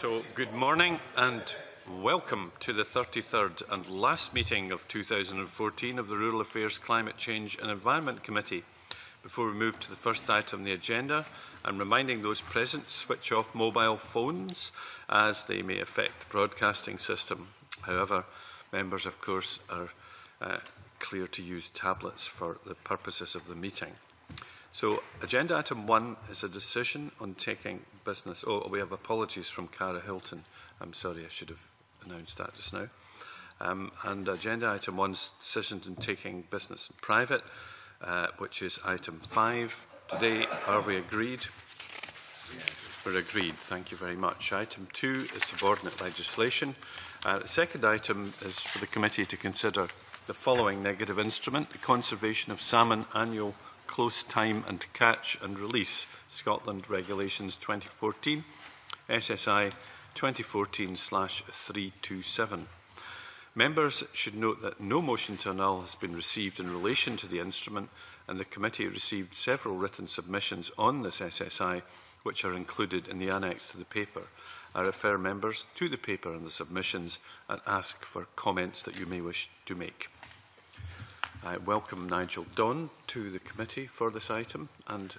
So, good morning and welcome to the 33rd and last meeting of 2014 of the Rural Affairs, Climate Change and Environment Committee. Before we move to the first item on the agenda, I'm reminding those present to switch off mobile phones as they may affect the broadcasting system. However, members, of course, are clear to use tablets for the purposes of the meeting. So, agenda item 1 is a decision on taking business. Oh, we have apologies from Cara Hilton. I'm sorry, I should have announced that just now. And agenda item 1's decisions on taking business in private, which is item 5. Today, are we agreed? We're agreed. Thank you very much. Item 2 is subordinate legislation. The second item is for the committee to consider the following negative instrument: the Conservation of Salmon Annual Close Time and Catch and Release, Scotland Regulations 2014, SSI 2014/327. Members should note that no motion to annul has been received in relation to the instrument, and the committee received several written submissions on this SSI, which are included in the annex to the paper. I refer members to the paper and the submissions and ask for comments that you may wish to make. I welcome Nigel Don to the committee for this item and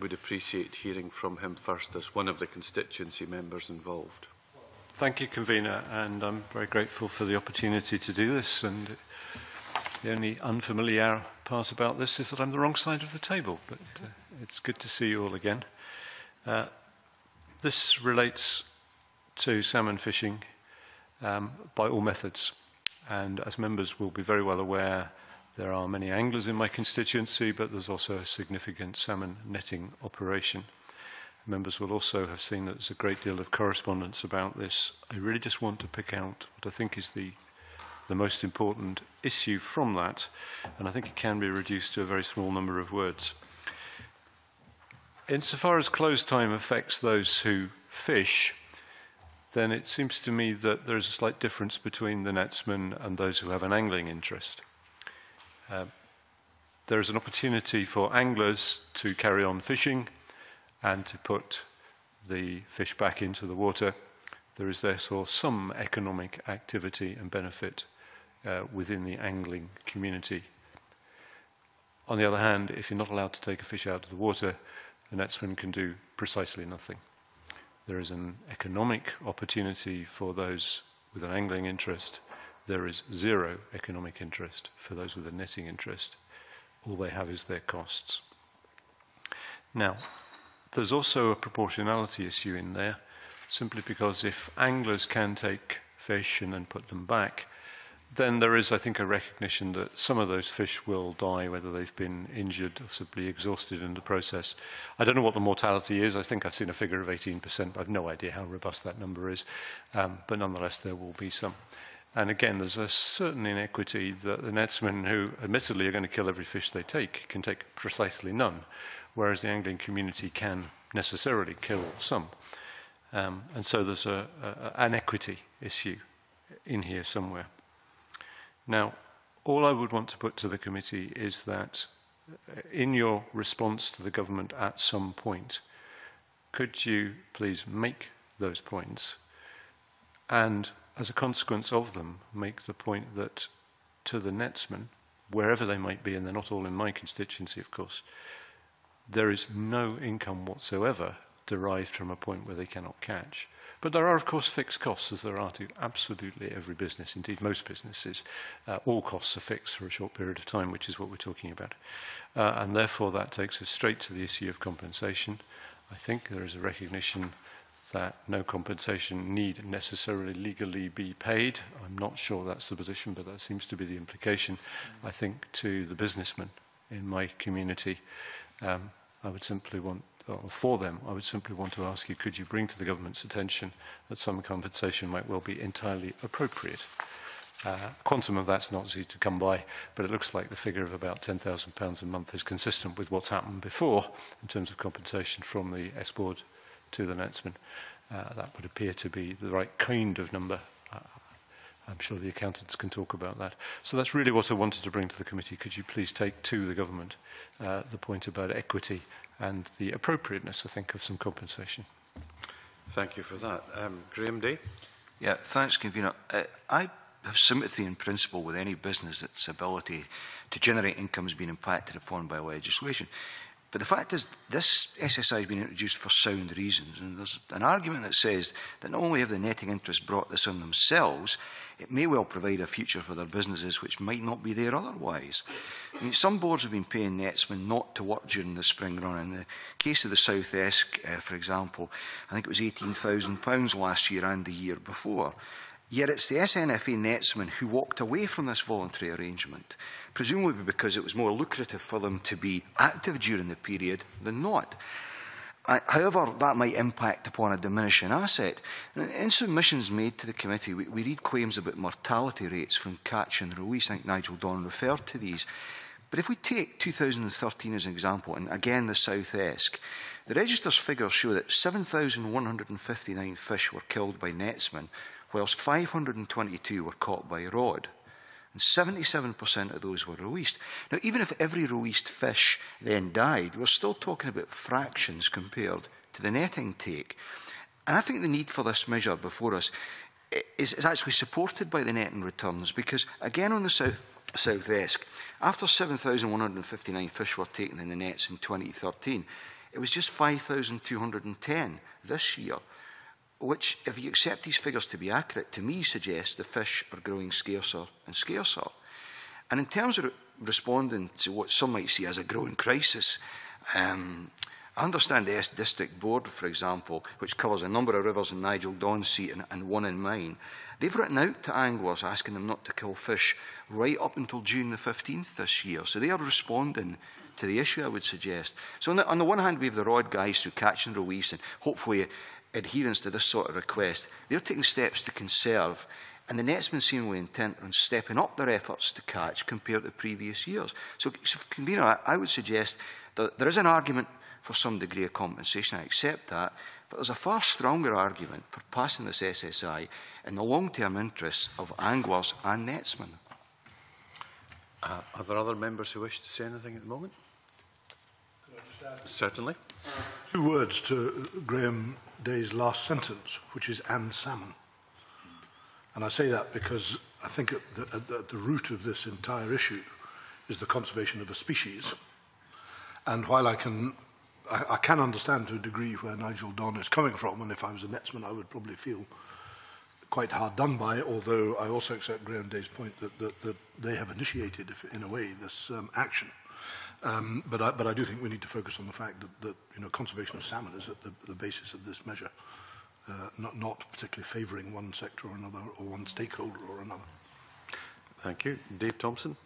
would appreciate hearing from him first as one of the constituency members involved. Thank you, Convener, and I'm very grateful for the opportunity to do this. And the only unfamiliar part about this is that I'm the wrong side of the table, but it's good to see you all again. This relates to salmon fishing by all methods, and as members will be very well aware, there are many anglers in my constituency, but there's also a significant salmon netting operation. Members will also have seen that there's a great deal of correspondence about this. I really just want to pick out what I think is the most important issue from that, and I think it can be reduced to a very small number of words. Insofar as close time affects those who fish, then it seems to me that there is a slight difference between the netsmen and those who have an angling interest. There is an opportunity for anglers to carry on fishing and to put the fish back into the water. There is therefore some economic activity and benefit within the angling community. On the other hand, if you're not allowed to take a fish out of the water, the netsman can do precisely nothing. There is an economic opportunity for those with an angling interest. There is zero economic interest for those with a netting interest. All they have is their costs. Now, there's also a proportionality issue in there, simply because if anglers can take fish and then put them back, then there is, I think, a recognition that some of those fish will die, whether they've been injured or simply exhausted in the process. I don't know what the mortality is. I think I've seen a figure of 18%. I've no idea how robust that number is, but nonetheless, there will be some. And again, there's a certain inequity that the netsmen, who admittedly are going to kill every fish they take, can take precisely none, whereas the angling community can necessarily kill some. And so there's an equity issue in here somewhere. Now, all I would want to put to the committee is that in your response to the government at some point, could you please make those points and, as a consequence of them, make the point that to the netsmen, wherever they might be, and they're not all in my constituency, of course, there is no income whatsoever derived from a point where they cannot catch. But there are, of course, fixed costs, as there are to absolutely every business, indeed most businesses. All costs are fixed for a short period of time, which is what we're talking about. And therefore, that takes us straight to the issue of compensation. I think there is a recognition that no compensation need necessarily legally be paid. I'm not sure that's the position, but that seems to be the implication. I think to the businessmen in my community, I would simply want, for them, I would simply want to ask you, could you bring to the government's attention that some compensation might well be entirely appropriate? Quantum of that's not easy to come by, but it looks like the figure of about £10,000 a month is consistent with what's happened before in terms of compensation from the S-Board to the netsman. That would appear to be the right kind of number. I'm sure the accountants can talk about that. So that's really what I wanted to bring to the committee. Could you please take to the government the point about equity and the appropriateness, I think, of some compensation? Thank you for that. Graeme Dey? Yeah, thanks, Convener. I have sympathy in principle with any business that's ability to generate income has been impacted upon by legislation. But the fact is, this SSI has been introduced for sound reasons, and there's an argument that says that not only have the netting interests brought this on themselves, it may well provide a future for their businesses which might not be there otherwise. I mean, some boards have been paying netsmen not to work during the spring run. In the case of the South Esk, for example, I think it was £18,000 last year and the year before. Yet it's the SNFA netsmen who walked away from this voluntary arrangement, presumably because it was more lucrative for them to be active during the period than not. However, that might impact upon a diminishing asset. In submissions made to the committee, we read claims about mortality rates from catch and release. I think Nigel Don referred to these. But if we take 2013 as an example, and again the South Esk, the register's figures show that 7,159 fish were killed by netsmen, whilst 522 were caught by rod, and 77% of those were released. Now, even if every released fish then died, we're still talking about fractions compared to the netting take. And I think the need for this measure before us is actually supported by the netting returns, because, again, on the South Esk, after 7,159 fish were taken in the nets in 2013, it was just 5,210 this year, which, if you accept these figures to be accurate, to me suggests the fish are growing scarcer and scarcer. And in terms of responding to what some might see as a growing crisis, I understand the Esk District Board, for example, which covers a number of rivers in Nigel Don's seat and one in mine, they've written out to anglers asking them not to kill fish right up until June the 15th this year. So they are responding to the issue, I would suggest. So on the one hand, we have the rod guys who catch and release, and hopefully adherence to this sort of request. They're taking steps to conserve, and the netsmen seemingly intent on stepping up their efforts to catch compared to previous years. So, Convener, I would suggest that there is an argument for some degree of compensation. I accept that, but there's a far stronger argument for passing this SSI in the long-term interests of anglers and netsmen. Are there other members who wish to say anything at the moment? Certainly. 2 words to Graeme Dey's last sentence, which is "and salmon." And I say that because I think at the root of this entire issue is the conservation of a species. And while I can understand to a degree where Nigel Don is coming from, and if I was a netsman, I would probably feel quite hard done by, although I also accept Graeme Dey's point that they have initiated, in a way, this action. But I do think we need to focus on the fact that you know, conservation of salmon is at the basis of this measure, not particularly favouring one sector or another, or one stakeholder or another. Thank you. Dave Thompson.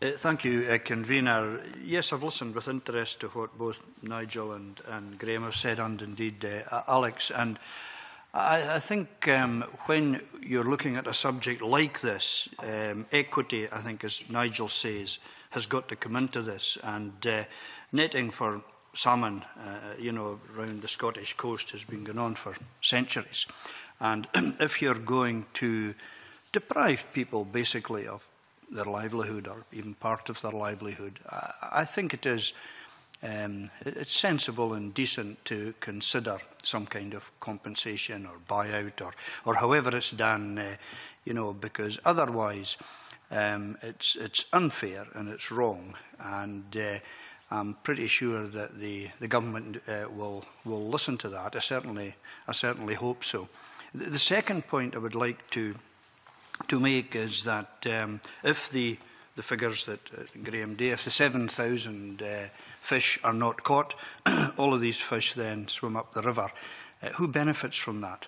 Thank you, Convener. Yes, I've listened with interest to what both Nigel and Graeme have said, and indeed Alex. And I think when you're looking at a subject like this, equity, I think, as Nigel says, has got to come into this, and netting for salmon, you know, around the Scottish coast has been going on for centuries. And if you're going to deprive people basically of their livelihood or even part of their livelihood, I think it is it's sensible and decent to consider some kind of compensation or buyout or however it's done, you know, because otherwise. It's unfair and it's wrong, and I'm pretty sure that the government will listen to that. I certainly hope so. The second point I would like to make is that if the figures that Graeme Dey, if the 7,000 fish are not caught, all of these fish then swim up the river. Who benefits from that?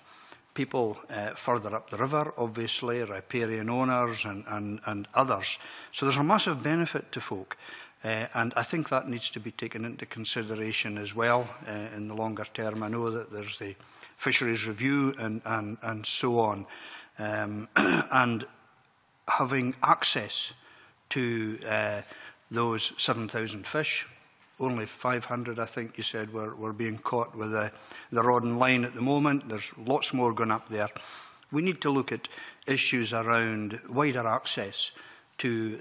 People further up the river, obviously, riparian owners and others. So there's a massive benefit to folk, and I think that needs to be taken into consideration as well in the longer term. I know that there's the Fisheries Review and so on, and having access to those 7,000 fish. Only 500, I think you said, were being caught with the rod and line at the moment. There's lots more going up there. We need to look at issues around wider access to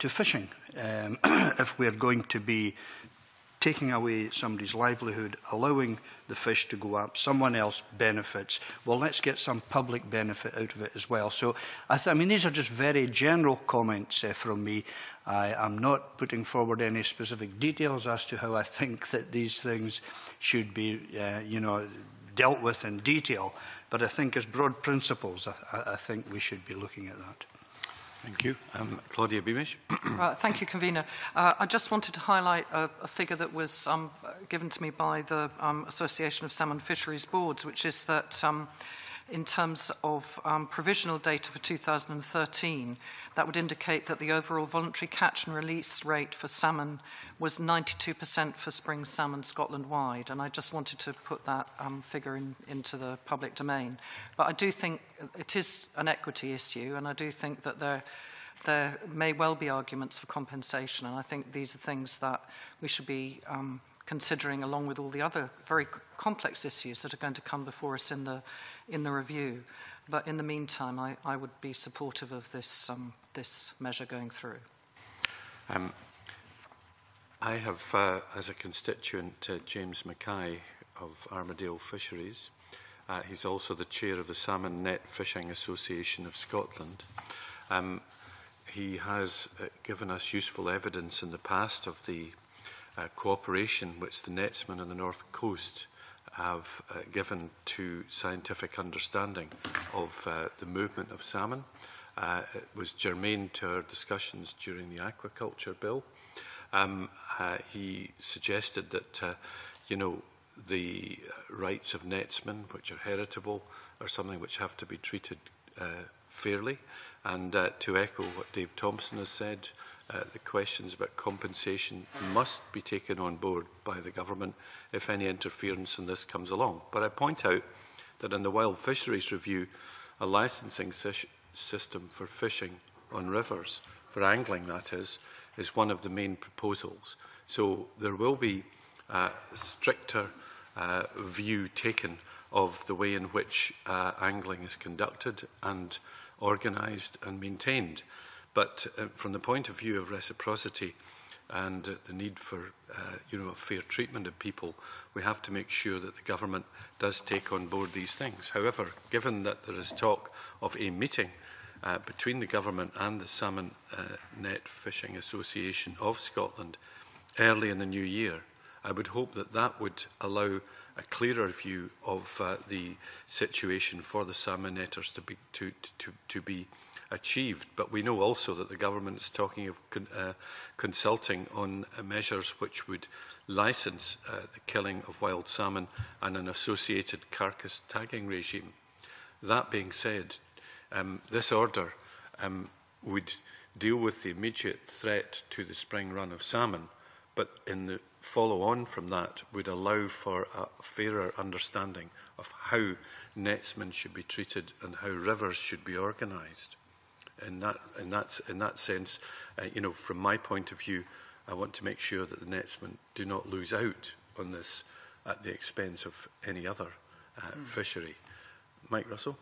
fishing if we're going to be taking away somebody's livelihood, allowing the fish to go up, someone else benefits. Well, let's get some public benefit out of it as well. So, I mean, these are just very general comments from me. I'm not putting forward any specific details as to how I think that these things should be, you know, dealt with in detail. But I think as broad principles, I think we should be looking at that. Thank you. Claudia Beamish. Thank you, Convener. I just wanted to highlight a figure that was given to me by the Association of Salmon Fisheries Boards, which is that in terms of provisional data for 2013, that would indicate that the overall voluntary catch and release rate for salmon was 92% for spring salmon Scotland-wide. And I just wanted to put that figure into the public domain. But I do think it is an equity issue, and I do think that there may well be arguments for compensation. And I think these are things that we should be considering, along with all the other very complex issues that are going to come before us in the review. But in the meantime, I would be supportive of this, this measure going through. I have, as a constituent, James Mackay of Armadale Fisheries. He's also the chair of the Salmon Net Fishing Association of Scotland. He has given us useful evidence in the past of the cooperation which the netsmen on the North Coast have given to scientific understanding of the movement of salmon. It was germane to our discussions during the aquaculture bill. He suggested that, you know, the rights of netsmen, which are heritable, are something which have to be treated fairly. And to echo what Dave Thompson has said, the questions about compensation must be taken on board by the government if any interference in this comes along. But I point out that in the Wild Fisheries Review, a licensing system for fishing on rivers, for angling that is one of the main proposals. So there will be a stricter view taken of the way in which angling is conducted and organised and maintained. But from the point of view of reciprocity and the need for you know, fair treatment of people, we have to make sure that the government does take on board these things. However, given that there is talk of a meeting between the government and the Salmon Net Fishing Association of Scotland early in the new year, I would hope that that would allow a clearer view of the situation for the salmon netters to be achieved. But we know also that the government is talking of consulting on measures which would license the killing of wild salmon and an associated carcass tagging regime. That being said, this order would deal with the immediate threat to the spring run of salmon, but in the follow-on from that would allow for a fairer understanding of how netsmen should be treated and how rivers should be organised. In that sense, you know, from my point of view, I want to make sure that the netsmen do not lose out on this at the expense of any other fishery. Mike Russell?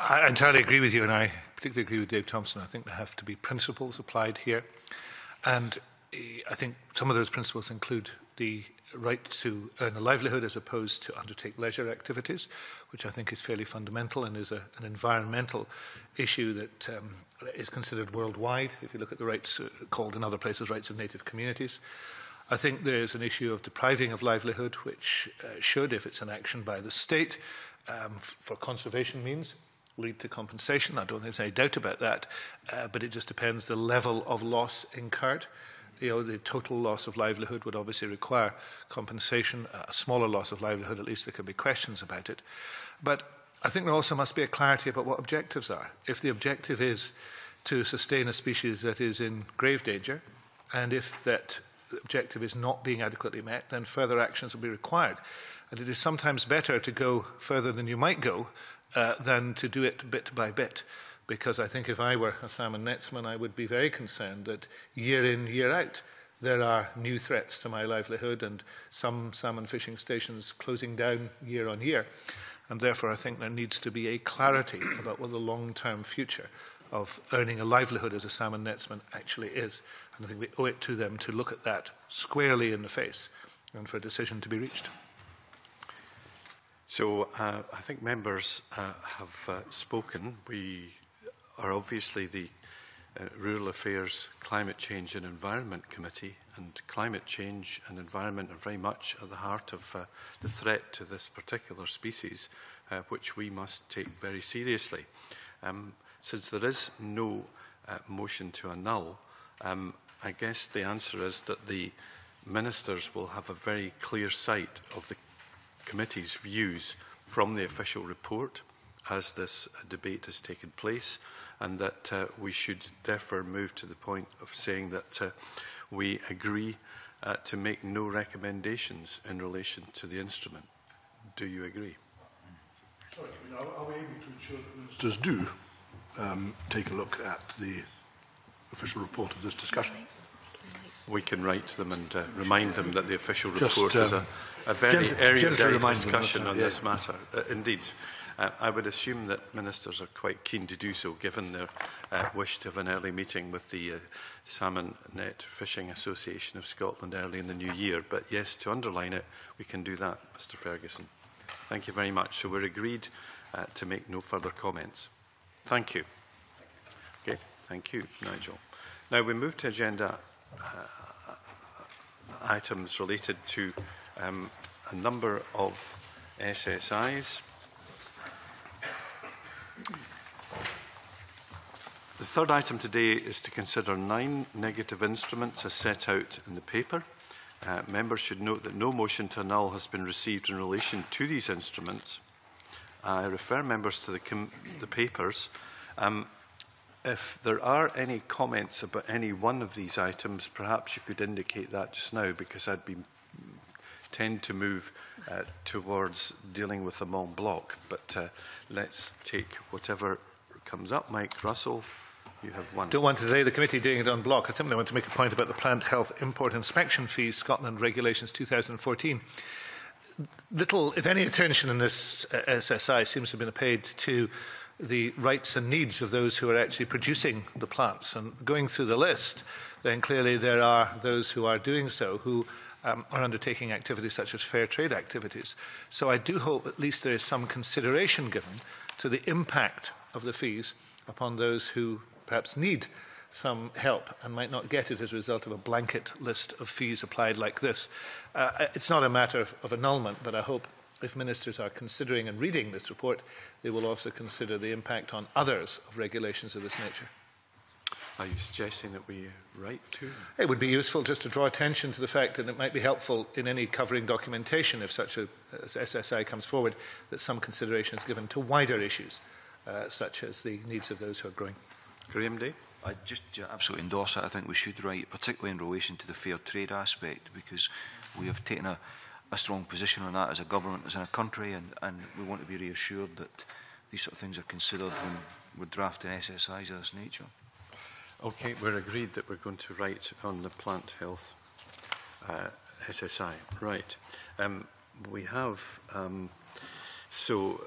I entirely agree with you, and I particularly agree with Dave Thompson. I think there have to be principles applied here. And I think some of those principles include the right to earn a livelihood as opposed to undertake leisure activities, which I think is fairly fundamental and is an environmental issue that is considered worldwide, if you look at the rights called in other places rights of native communities. I think there is an issue of depriving of livelihood, which should, if it's an action by the state for conservation means, lead to compensation. I don't think there's any doubt about that, but it just depends the level of loss incurred. You know, the total loss of livelihood would obviously require compensation. A smaller loss of livelihood, at least there can be questions about it. But I think there also must be a clarity about what objectives are. If the objective is to sustain a species that is in grave danger, and if that objective is not being adequately met, then further actions will be required. And it is sometimes better to go further than you might go than to do it bit by bit. Because I think if I were a salmon netsman, I would be very concerned that year in, year out, there are new threats to my livelihood and some salmon fishing stations closing down year on year. And therefore, I think there needs to be a clarity about what the long-term future of earning a livelihood as a salmon netsman actually is. And I think we owe it to them to look at that squarely in the face and for a decision to be reached. So I think members have spoken. We are obviously the Rural Affairs, Climate Change and Environment Committee, and climate change and environment are very much at the heart of the threat to this particular species, which we must take very seriously. Since there is no motion to annul, I guess the answer is that the ministers will have a very clear sight of the committee's views from the official report as this debate has taken place, and that we should therefore move to the point of saying that we agree to make no recommendations in relation to the instrument. Do you agree? Sorry, are we able to ensure that ministers do take a look at the official report of this discussion? We can write to them and remind them that the official report is a very erudite discussion on this matter. Indeed. I would assume that ministers are quite keen to do so, given their wish to have an early meeting with the Salmon Net Fishing Association of Scotland early in the new year. But yes, to underline it, we can do that, Mr. Fergusson. Thank you very much. So we're agreed to make no further comments. Thank you. Okay, thank you, Nigel. Now we move to agenda items related to a number of SSIs. The third item today is to consider 9 negative instruments as set out in the paper. Members should note that no motion to annul has been received in relation to these instruments. I refer members to the papers. If there are any comments about any one of these items, perhaps you could indicate that just now, because I'd tend to move towards dealing with them en bloc. But let's take whatever comes up. Mike Russell, you have one. I don't want today the committee doing it en bloc. I simply want to make a point about the Plant Health Import Inspection fees Scotland Regulations 2014. Little, if any, attention in this SSI seems to have been paid to the rights and needs of those who are actually producing the plants. And going through the list, then clearly there are those who are doing so who are undertaking activities such as fair trade activities. So I do hope at least there is some consideration given to the impact of the fees upon those who perhaps need some help and might not get it as a result of a blanket list of fees applied like this. It's not a matter of annulment, but I hope if ministers are considering and reading this report, they will also consider the impact on others of regulations of this nature. Are you suggesting that we write to? It would be useful just to draw attention to the fact that it might be helpful in any covering documentation, if such a SSI comes forward, that some consideration is given to wider issues, such as the needs of those who are growing. Graeme Dey? I just absolutely endorse it. I think we should write, particularly in relation to the fair trade aspect, because we have taken a strong position on that as a government, as in a country, and we want to be reassured that these sort of things are considered when we're drafting SSIs of this nature. Okay, we're agreed that we're going to write on the plant health SSI. Right. We have so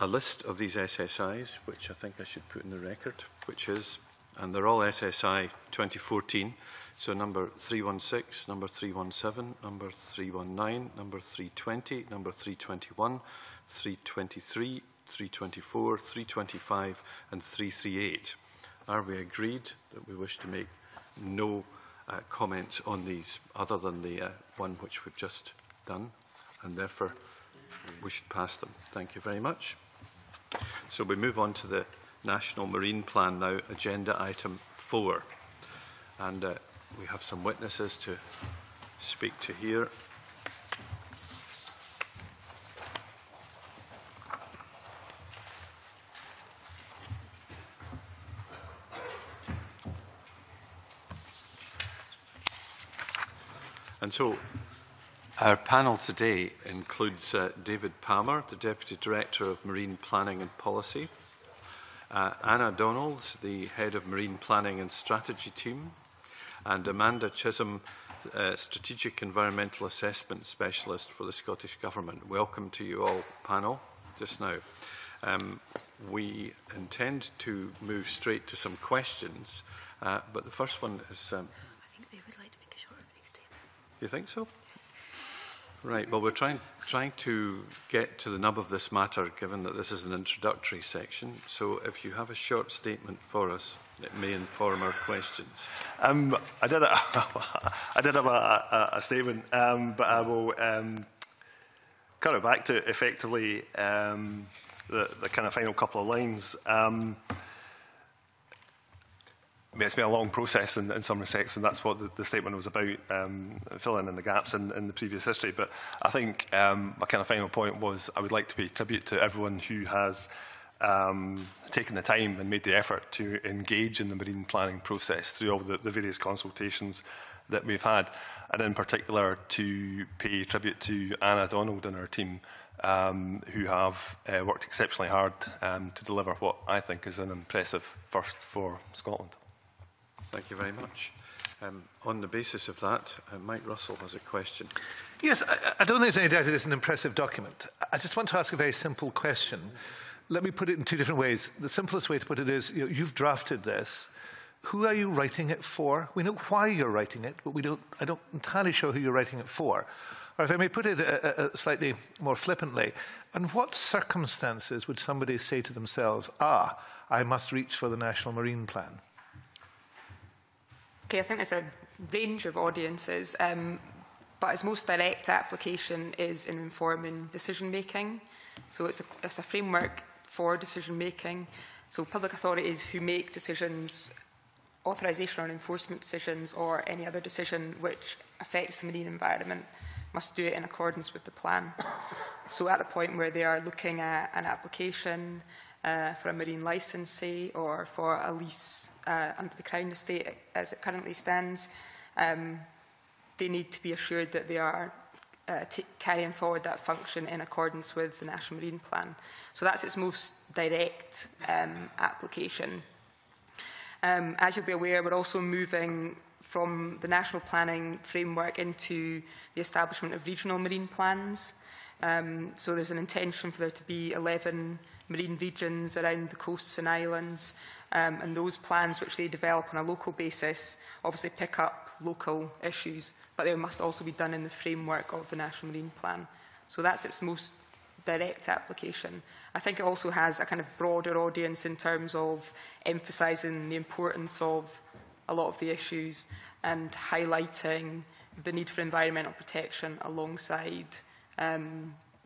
a list of these SSIs, which I think I should put in the record, which is, and they're all SSI 2014, so number 316, number 317, number 319, number 320, number 321, 323, 324, 325 and 338. Are we agreed that we wish to make no comments on these other than the one which we've just done, and therefore we should pass them? Thank you very much. So we move on to the National Marine Plan now, agenda item 4. And we have some witnesses to speak to here. And so our panel today includes David Palmer, the Deputy Director of Marine Planning and Policy, Anna Donalds, the Head of Marine Planning and Strategy Team, and Amanda Chisholm, Strategic Environmental Assessment Specialist for the Scottish Government. Welcome to you all, panel, just now. We intend to move straight to some questions, but the first one is... I think they would like to make a shorter statement. You think so? Right, well, we're trying to get to the nub of this matter, given that this is an introductory section. So if you have a short statement for us, it may inform our questions. I did have a statement, but I will cut it back to effectively the kind of final couple of lines. It's been a long process in some respects, and that's what the statement was about, filling in the gaps in the previous history. But I think my kind of final point was I would like to pay tribute to everyone who has taken the time and made the effort to engage in the marine planning process through all the various consultations that we've had, and in particular to pay tribute to Anna Donalds and her team, who have worked exceptionally hard to deliver what I think is an impressive first for Scotland. Thank you very much. On the basis of that, Mike Russell has a question. Yes, I don't think there's any doubt it is an impressive document. I just want to ask a very simple question. Let me put it in two different ways. The simplest way to put it is, you've drafted this. Who are you writing it for? We know why you're writing it, but I don't entirely show who you're writing it for. Or if I may put it slightly more flippantly, in what circumstances would somebody say to themselves, ah, I must reach for the National Marine Plan? Okay, I think there's a range of audiences, but its most direct application is in informing decision-making. So it's a framework for decision-making. So public authorities who make decisions, authorisation or enforcement decisions, or any other decision which affects the marine environment, must do it in accordance with the plan. So at the point where they are looking at an application for a marine licensee or for a lease under the Crown estate as it currently stands, they need to be assured that they are carrying forward that function in accordance with the National Marine Plan. So that's its most direct application. As you'll be aware, we're also moving from the National Planning Framework into the establishment of regional marine plans. So there's an intention for there to be 11 marine regions around the coasts and islands, and those plans which they develop on a local basis obviously pick up local issues, but they must also be done in the framework of the National Marine Plan. So that's its most direct application. I think it also has a kind of broader audience in terms of emphasising the importance of a lot of the issues and highlighting the need for environmental protection alongside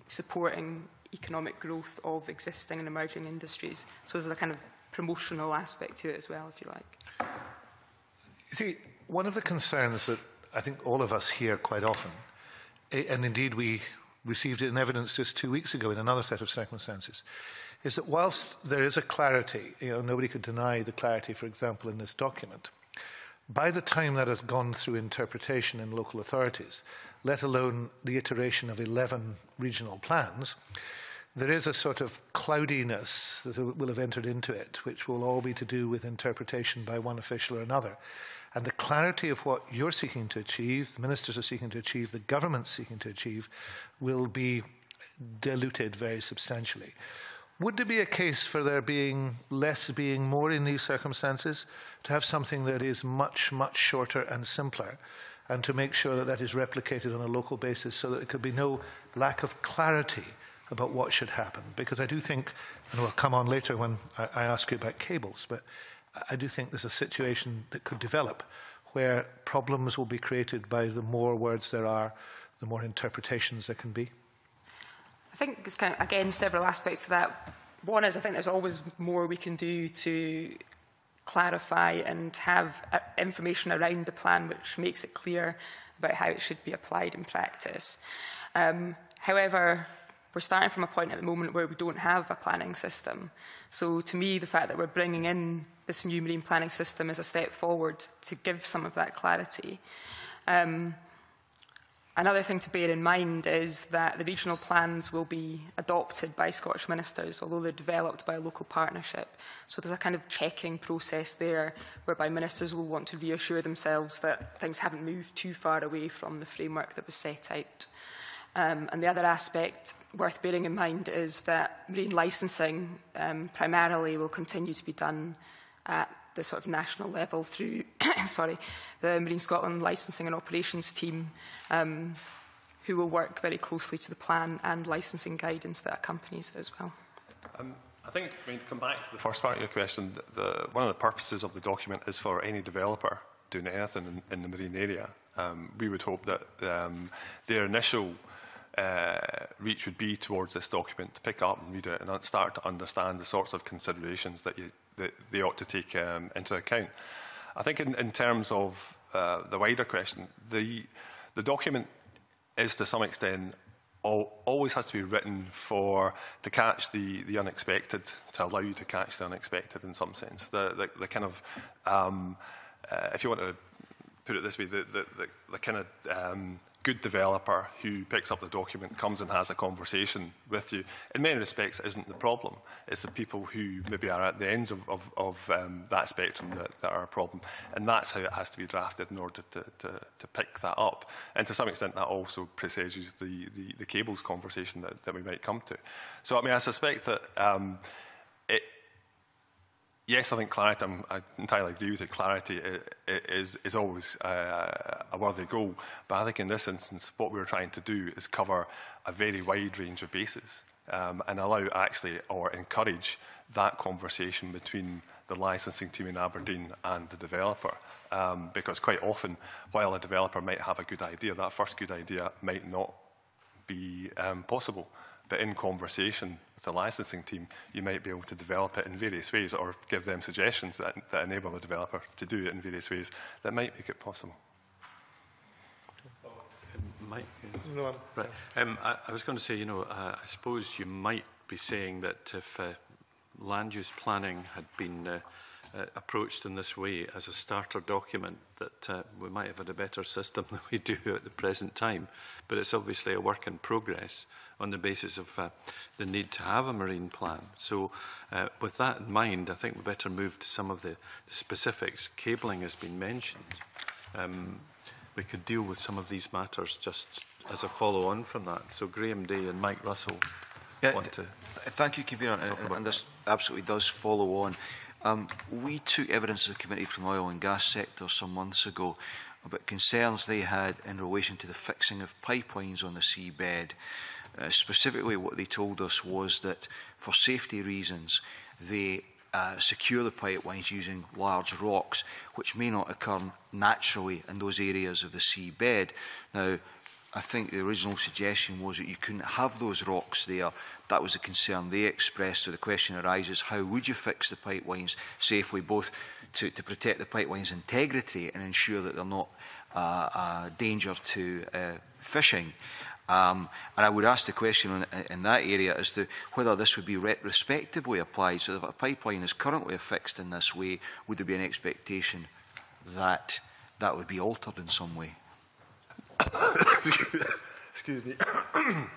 supporting economic growth of existing and emerging industries. So there's a kind of promotional aspect to it as well, if you like. You see, one of the concerns that I think all of us hear quite often, and indeed we received it in evidence just 2 weeks ago in another set of circumstances, is that whilst there is a clarity, nobody could deny the clarity, for example, in this document, by the time that has gone through interpretation in local authorities, let alone the iteration of 11 regional plans, there is a sort of cloudiness that will have entered into it, which will all be to do with interpretation by one official or another. And the clarity of what you're seeking to achieve, the ministers are seeking to achieve, the government's seeking to achieve, will be diluted very substantially. Would there be a case for there being less being more in these circumstances, to have something that is much, much shorter and simpler, and to make sure that that is replicated on a local basis so that there could be no lack of clarity about what should happen? Because I do think, and we'll come on later when I ask you about cables, but I do think there's a situation that could develop where problems will be created by the more words there are, the more interpretations there can be. I think there's kind of, again, several aspects to that. One is I think there's always more we can do to clarify and have information around the plan which makes it clear about how it should be applied in practice. However, we're starting from a point at the moment where we don't have a planning system. So to me, the fact that we're bringing in this new marine planning system is a step forward to give some of that clarity. Another thing to bear in mind is that the regional plans will be adopted by Scottish ministers, although they're developed by a local partnership. So there's a kind of checking process there, whereby ministers will want to reassure themselves that things haven't moved too far away from the framework that was set out. And the other aspect worth bearing in mind is that marine licensing primarily will continue to be done at the sort of national level through the Marine Scotland licensing and operations team, who will work very closely to the plan and licensing guidance that accompanies it as well. I think, I mean, to come back to the first part of your question, one of the purposes of the document is for any developer doing anything in the marine area. We would hope that their initial reach would be towards this document, to pick up and read it and start to understand the sorts of considerations that, that they ought to take into account. I think in terms of the wider question, the document is to some extent always has to be written to catch the unexpected, to allow you to catch the unexpected in some sense. The kind of, if you want to put it this way, the kind of good developer who picks up the document, comes and has a conversation with you, in many respects isn't the problem. It's the people who maybe are at the ends of that spectrum that are a problem. And that's how it has to be drafted in order to pick that up. And to some extent that also presages the cables conversation that we might come to. So I mean, I suspect that yes, I think clarity, I entirely agree with you, clarity is always a worthy goal, but I think in this instance what we're trying to do is cover a very wide range of bases and allow actually, or encourage, that conversation between the licensing team in Aberdeen and the developer. Because quite often, while a developer might have a good idea, that first good idea might not be possible. But in conversation with the licensing team, you might be able to develop it in various ways or give them suggestions that enable the developer to do it in various ways that might make it possible. Mike? No, right. I was going to say, you know, I suppose you might be saying that if land use planning had been approached in this way as a starter document, that we might have had a better system than we do at the present time. But it's obviously a work in progress on the basis of the need to have a marine plan. So with that in mind, I think we better move to some of the specifics. Cabling has been mentioned. We could deal with some of these matters just as a follow-on from that. So Graeme Dey and Mike Russell want to... Thank you, Convener, and this absolutely does follow on. We took evidence as a committee from the oil and gas sector some months ago about concerns they had in relation to the fixing of pipelines on the seabed. Specifically, what they told us was that for safety reasons, they secure the pipelines using large rocks, which may not occur naturally in those areas of the seabed. Now, I think the original suggestion was that you couldn't have those rocks there. That was a concern they expressed, so the question arises, how would you fix the pipelines safely, both to protect the pipeline's integrity and ensure that they're not a danger to fishing? And I would ask the question in that area as to whether this would be retrospectively applied, so that if a pipeline is currently affixed in this way, would there be an expectation that that would be altered in some way? Excuse me.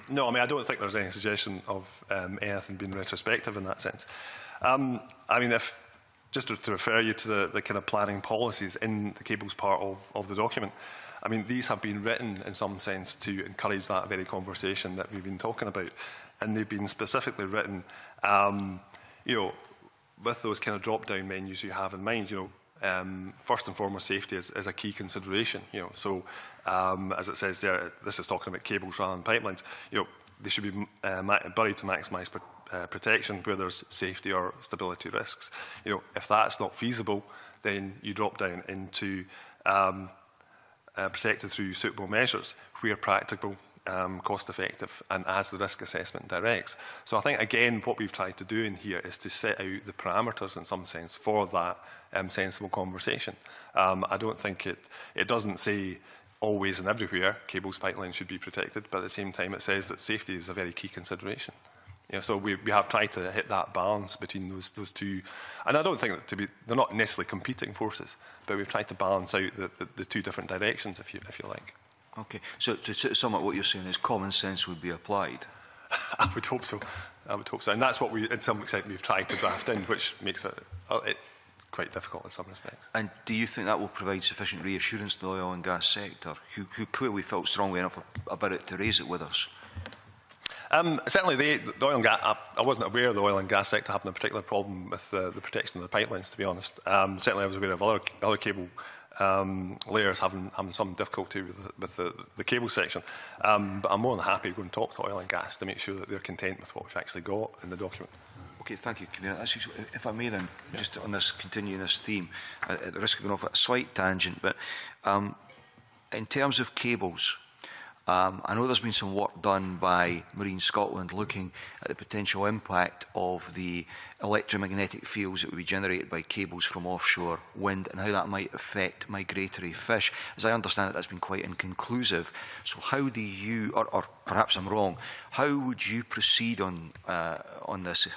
No, I mean, I don't think there's any suggestion of anything being retrospective in that sense. I mean, if just to refer you to the kind of planning policies in the cables part of the document, I mean, these have been written in some sense to encourage that very conversation that we've been talking about, and they've been specifically written, you know, with those kind of drop-down menus you have in mind, you know. First and foremost, safety is a key consideration. You know, so as it says there, this is talking about cables rather than pipelines. You know, they should be buried to maximise protection where there's safety or stability risks. You know, if that's not feasible, then you drop down into protected through suitable measures where practicable, cost-effective, and as the risk assessment directs. So I think, again, what we've tried to do in here is to set out the parameters, in some sense, for that sensible conversation. I don't think it doesn't say always and everywhere cables, pipelines should be protected, but at the same time it says that safety is a very key consideration. You know, so we have tried to hit that balance between those two, and I don't think that they're not necessarily competing forces, but we've tried to balance out the two different directions, if you like. Okay, so to sum up what you're saying is common sense would be applied? I would hope so. I would hope so. And that's what we, in some extent, we've tried to draft in, which makes it quite difficult in some respects. And do you think that will provide sufficient reassurance to the oil and gas sector, who clearly felt strongly enough about it to raise it with us? Certainly, the oil and gas, I wasn't aware the oil and gas sector having a particular problem with the protection of the pipelines, to be honest. Certainly, I was aware of other cable layers having some difficulty with the cable section. But I'm more than happy to go and talk to oil and gas to make sure that they're content with what we've actually got in the document. Okay, thank you, Convener. If I may then, just on this, continuing this theme, at the risk of going off a slight tangent, but in terms of cables, I know there's been some work done by Marine Scotland looking at the potential impact of the electromagnetic fields that would be generated by cables from offshore wind and how that might affect migratory fish. As I understand it, that's been quite inconclusive. So how do you, or perhaps I'm wrong, how would you proceed on this?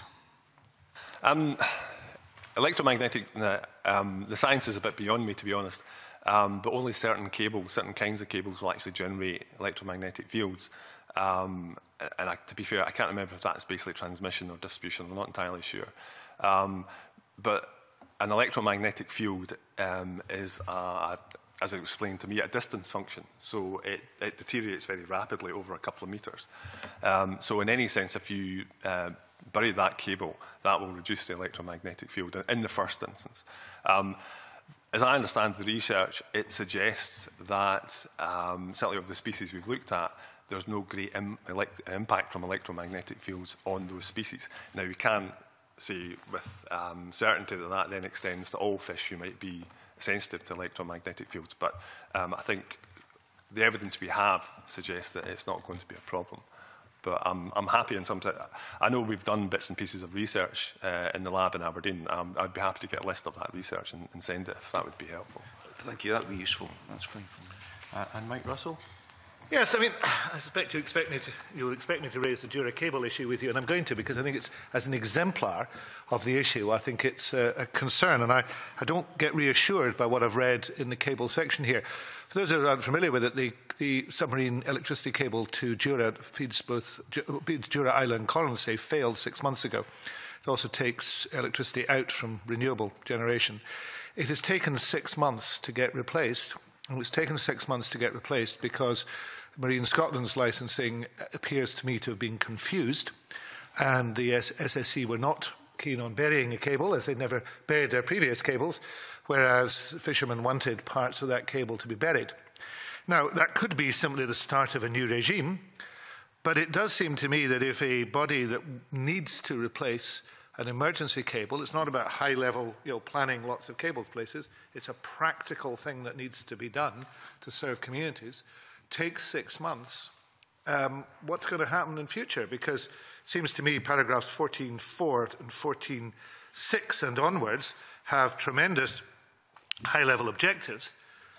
Electromagnetic, the science is a bit beyond me, to be honest. But only certain cables, certain kinds of cables will actually generate electromagnetic fields. And to be fair, I can't remember if that's basically transmission or distribution. I'm not entirely sure. But an electromagnetic field is, as it was explained to me, a distance function. So it deteriorates very rapidly over a couple of metres. So in any sense, if you bury that cable, that will reduce the electromagnetic field in the first instance. As I understand the research, it suggests that, certainly of the species we've looked at, there's no great impact from electromagnetic fields on those species. Now, we can say with certainty that that then extends to all fish who might be sensitive to electromagnetic fields, but I think the evidence we have suggests that it's not going to be a problem. But I'm happy in some sense. I know we've done bits and pieces of research in the lab in Aberdeen. I'd be happy to get a list of that research and send it, if that would be helpful. Thank you. That would be useful. That's fine. And Mike Russell? Yes, I mean, I suspect you expect me to, you'll expect me to raise the Jura cable issue with you, and I'm going to, because I think it's, as an exemplar of the issue, I think it's a concern, and I don't get reassured by what I've read in the cable section here. For those who are unfamiliar with it, the submarine electricity cable to Jura feeds both Jura Island Colonsay failed 6 months ago. It also takes electricity out from renewable generation. It has taken 6 months to get replaced, and it's taken 6 months to get replaced because Marine Scotland's licensing appears to me to have been confused, and the SSE were not keen on burying a cable, as they'd never buried their previous cables, whereas fishermen wanted parts of that cable to be buried. Now, that could be simply the start of a new regime, but it does seem to me that if a body that needs to replace an emergency cable, it's not about high-level planning lots of cable places, it's a practical thing that needs to be done to serve communities, takes 6 months, what's going to happen in future? Because it seems to me paragraphs 14.4 and 14.6 and onwards have tremendous high-level objectives,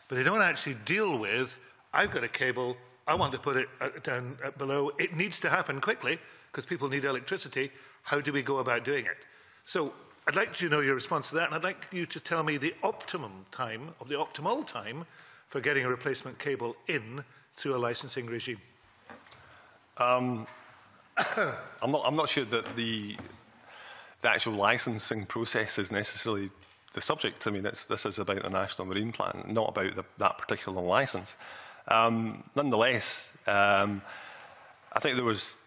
but they don't actually deal with, I've got a cable, I want to put it down below, it needs to happen quickly because people need electricity, how do we go about doing it? So I'd like to know your response to that, and I'd like you to tell me the optimum time, or the optimal time, for getting a replacement cable in through a licensing regime. I'm not sure that the actual licensing process is necessarily the subject. I mean, this is about the National Marine Plan, not about that particular licence. Nonetheless, I think there was...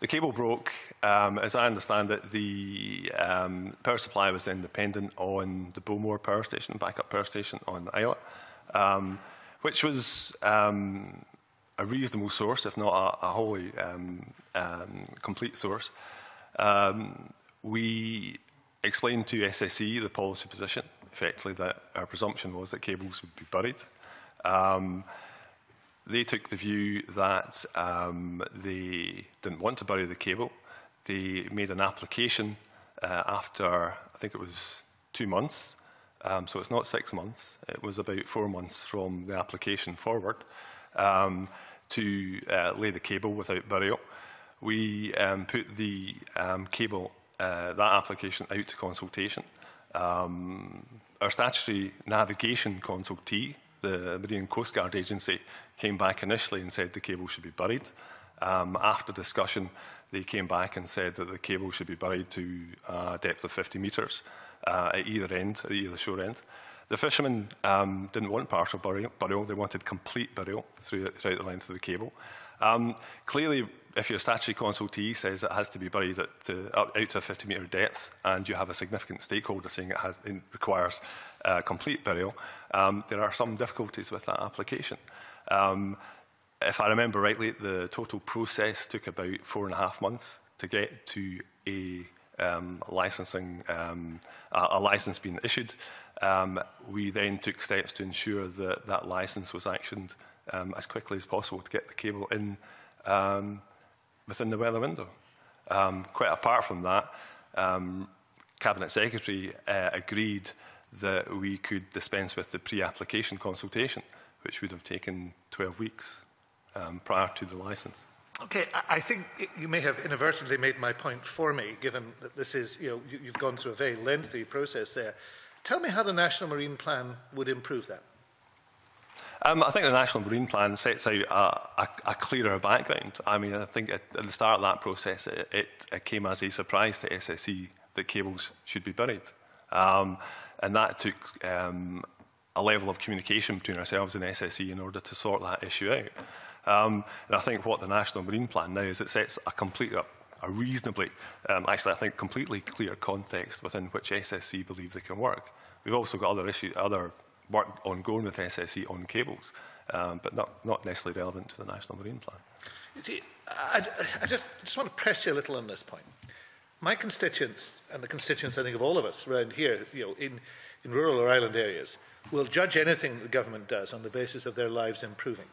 the cable broke. As I understand it, the power supply was then dependent on the Bowmore power station, backup power station on the islet, which was a reasonable source, if not a wholly complete source. We explained to SSE the policy position, effectively, that our presumption was that cables would be buried. They took the view that they didn't want to bury the cable. They made an application after, I think it was 2 months, so it's not 6 months. It was about 4 months from the application forward to lay the cable without burial. We put the cable, that application, out to consultation. Our statutory navigation consultee, the Marine Coast Guard Agency, came back initially and said the cable should be buried. After discussion, they came back and said that the cable should be buried to a depth of 50 metres. at either end, at either shore end. The fishermen didn't want partial burial, they wanted complete burial throughout the length of the cable. Clearly, if your statutory consultee says it has to be buried at, out to a 50-metre depth, and you have a significant stakeholder saying it requires complete burial, there are some difficulties with that application. If I remember rightly, the total process took about 4.5 months to get to a licence being issued. We then took steps to ensure that that licence was actioned as quickly as possible to get the cable in within the weather window. Quite apart from that, Cabinet Secretary agreed that we could dispense with the pre-application consultation, which would have taken 12 weeks prior to the licence. Okay, I think you may have inadvertently made my point for me, given that this is, you know, you've gone through a very lengthy process there. Tell me how the National Marine Plan would improve that. I think the National Marine Plan sets out a clearer background. I mean, I think at the start of that process, it came as a surprise to SSE that cables should be buried. And that took a level of communication between ourselves and SSE in order to sort that issue out. And I think what the National Marine Plan now is, it sets a completely, a reasonably, actually I think completely clear context within which SSE believe they can work. We've also got other work ongoing with SSE on cables, but not necessarily relevant to the National Marine Plan. You see, I just want to press you a little on this point. My constituents, and the constituents I think of all of us around here, you know, in rural or island areas, will judge anything the government does on the basis of their lives improving.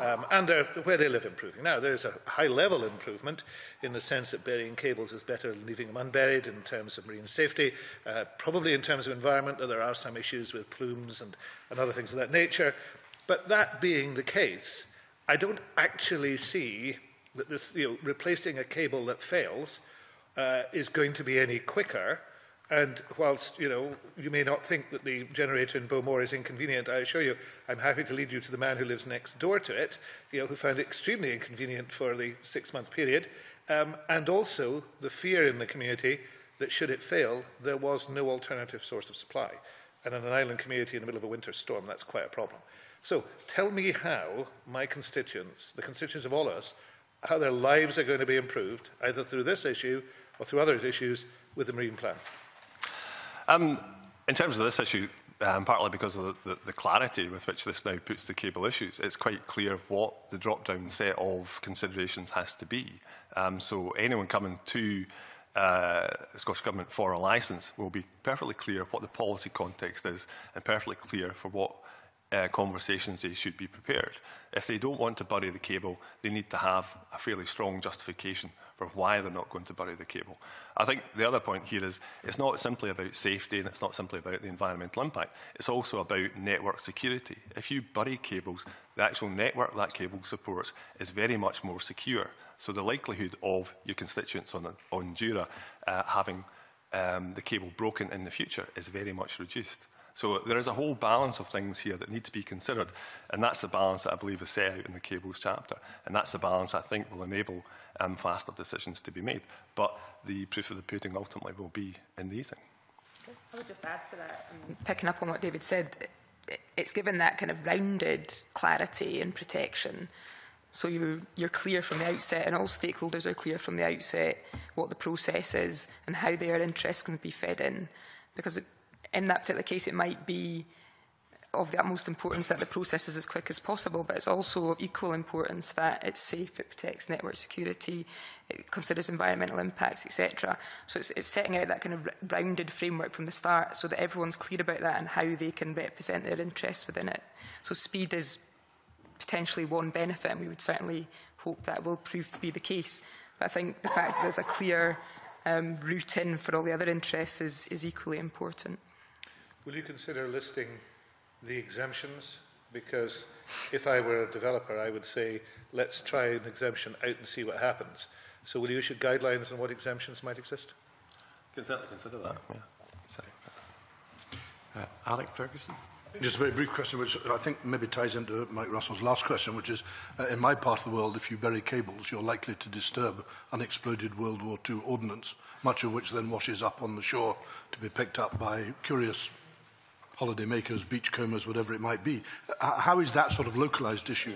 And where they live improving. Now, there is a high-level improvement in the sense that burying cables is better than leaving them unburied in terms of marine safety, probably in terms of environment, though there are some issues with plumes and other things of that nature. But that being the case, I don't actually see that this, you know, replacing a cable that fails is going to be any quicker. And whilst, you know, you may not think that the generator in Bowmore is inconvenient, I assure you, I'm happy to lead you to the man who lives next door to it, you know, who found it extremely inconvenient for the 6-month period, and also the fear in the community that should it fail, there was no alternative source of supply. And in an island community in the middle of a winter storm, that's quite a problem. So tell me how my constituents, the constituents of all of us, how their lives are going to be improved, either through this issue or through other issues with the Marine Plan. In terms of this issue, partly because of the clarity with which this now puts the cable issues, it's quite clear what the drop-down set of considerations has to be. So anyone coming to the Scottish Government for a licence will be perfectly clear what the policy context is and perfectly clear for what conversations they should be prepared. If they don't want to bury the cable, they need to have a fairly strong justification for why they're not going to bury the cable. I think the other point here is it's not simply about safety and it's not simply about the environmental impact. It's also about network security. If you bury cables, the actual network that cable supports is very much more secure. So the likelihood of your constituents on Jura having the cable broken in the future is very much reduced. So there is a whole balance of things here that need to be considered, and that's the balance that I believe is set out in the cables chapter, and that's the balance I think will enable faster decisions to be made. But the proof of the pudding ultimately will be in the eating. I would just add to that, picking up on what David said, it's given that kind of rounded clarity and protection. So you're clear from the outset, and all stakeholders are clear from the outset what the process is and how their interests can be fed in, because in that particular case, it might be of the utmost importance that the process is as quick as possible, but it's also of equal importance that it's safe, it protects network security, it considers environmental impacts, etc. So it's setting out that kind of rounded framework from the start so that everyone's clear about that and how they can represent their interests within it. So speed is potentially one benefit, and we would certainly hope that will prove to be the case. But I think the fact that there's a clear route in for all the other interests is equally important. Will you consider listing the exemptions? Because if I were a developer, I would say, let's try an exemption out and see what happens. So will you issue guidelines on what exemptions might exist? Can certainly consider that, yeah. Alex Fergusson. Just a very brief question, which I think maybe ties into Mike Russell's last question, which is, in my part of the world, if you bury cables, you're likely to disturb unexploded World War II ordnance, much of which then washes up on the shore to be picked up by curious holidaymakers, beachcombers, whatever it might be. How is that sort of localised issue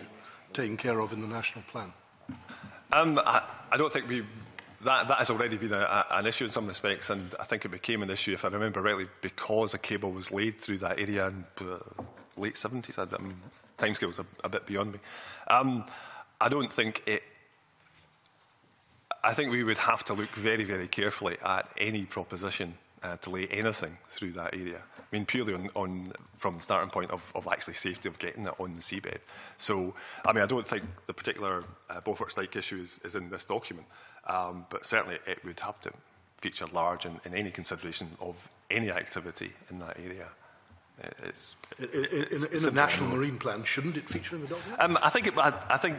taken care of in the National Plan? I don't think we... That has already been an issue in some respects, and I think it became an issue, if I remember rightly, because a cable was laid through that area in the late 70s. Timescale's a bit beyond me. I don't think it... I think we would have to look very, very carefully at any proposition to lay anything through that area. I mean, purely on from the starting point of actually safety of getting it on the seabed. So, I mean, I don't think the particular Beaufort Dyke issue is in this document. But certainly it would have to feature large in any consideration of any activity in that area. In the National Marine Plan, shouldn't it feature in the document? I think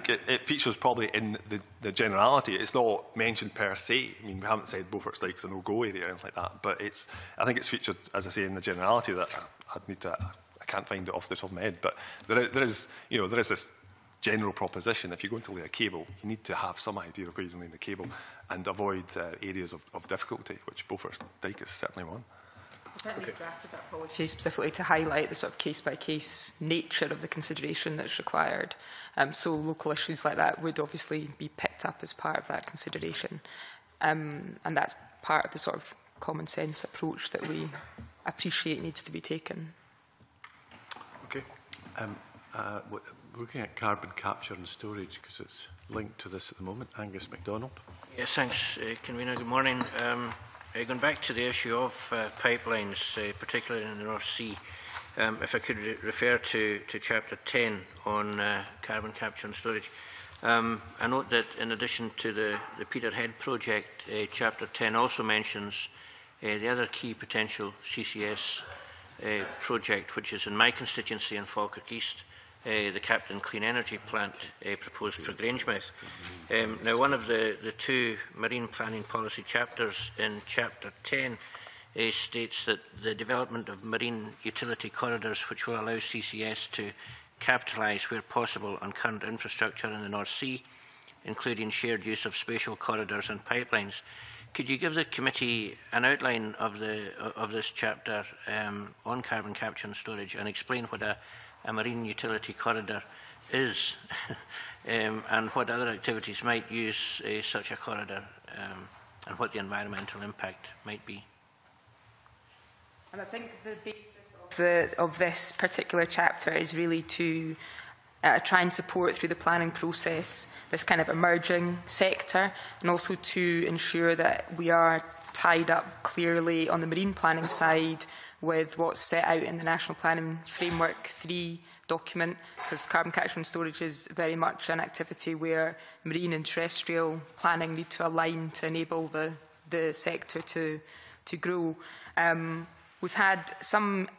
it features probably in the generality. It's not mentioned per se. I mean, we haven't said Beaufort Dyke's a no-go area or anything like that, but it's, I think it's featured, as I say, in the generality that I'd need to... I can't find it off the top of my head, but there is this general proposition. If you're going to lay a cable, you need to have some idea of where you're laying the cable and avoid areas of difficulty, which Beaufort Dyke is certainly one. Certainly drafted that policy specifically to highlight the sort of case-by-case nature of the consideration that's required. So local issues like that would obviously be picked up as part of that consideration. And that's part of the sort of common sense approach that we appreciate needs to be taken. Okay. Looking at carbon capture and storage, because it's linked to this at the moment. Angus MacDonald. Yes, thanks, Convener. Good morning. Going back to the issue of pipelines, particularly in the North Sea, if I could refer to Chapter 10 on carbon capture and storage. I note that in addition to the Peterhead project, Chapter 10 also mentions the other key potential CCS project, which is in my constituency in Falkirk East, the Captain Clean Energy Plant proposed for Grangemouth. Now, one of the two marine planning policy chapters in Chapter 10 states that the development of marine utility corridors which will allow CCS to capitalise where possible on current infrastructure in the North Sea, including shared use of spatial corridors and pipelines. Could you give the committee an outline of this chapter on carbon capture and storage and explain what a marine utility corridor is and what other activities might use such a corridor and what the environmental impact might be? And I think the basis of this particular chapter is really to try and support through the planning process this kind of emerging sector, and also to ensure that we are tied up clearly on the marine planning side with what's set out in the National Planning Framework 3 document, because carbon capture and storage is very much an activity where marine and terrestrial planning need to align to enable the sector to grow. We've had some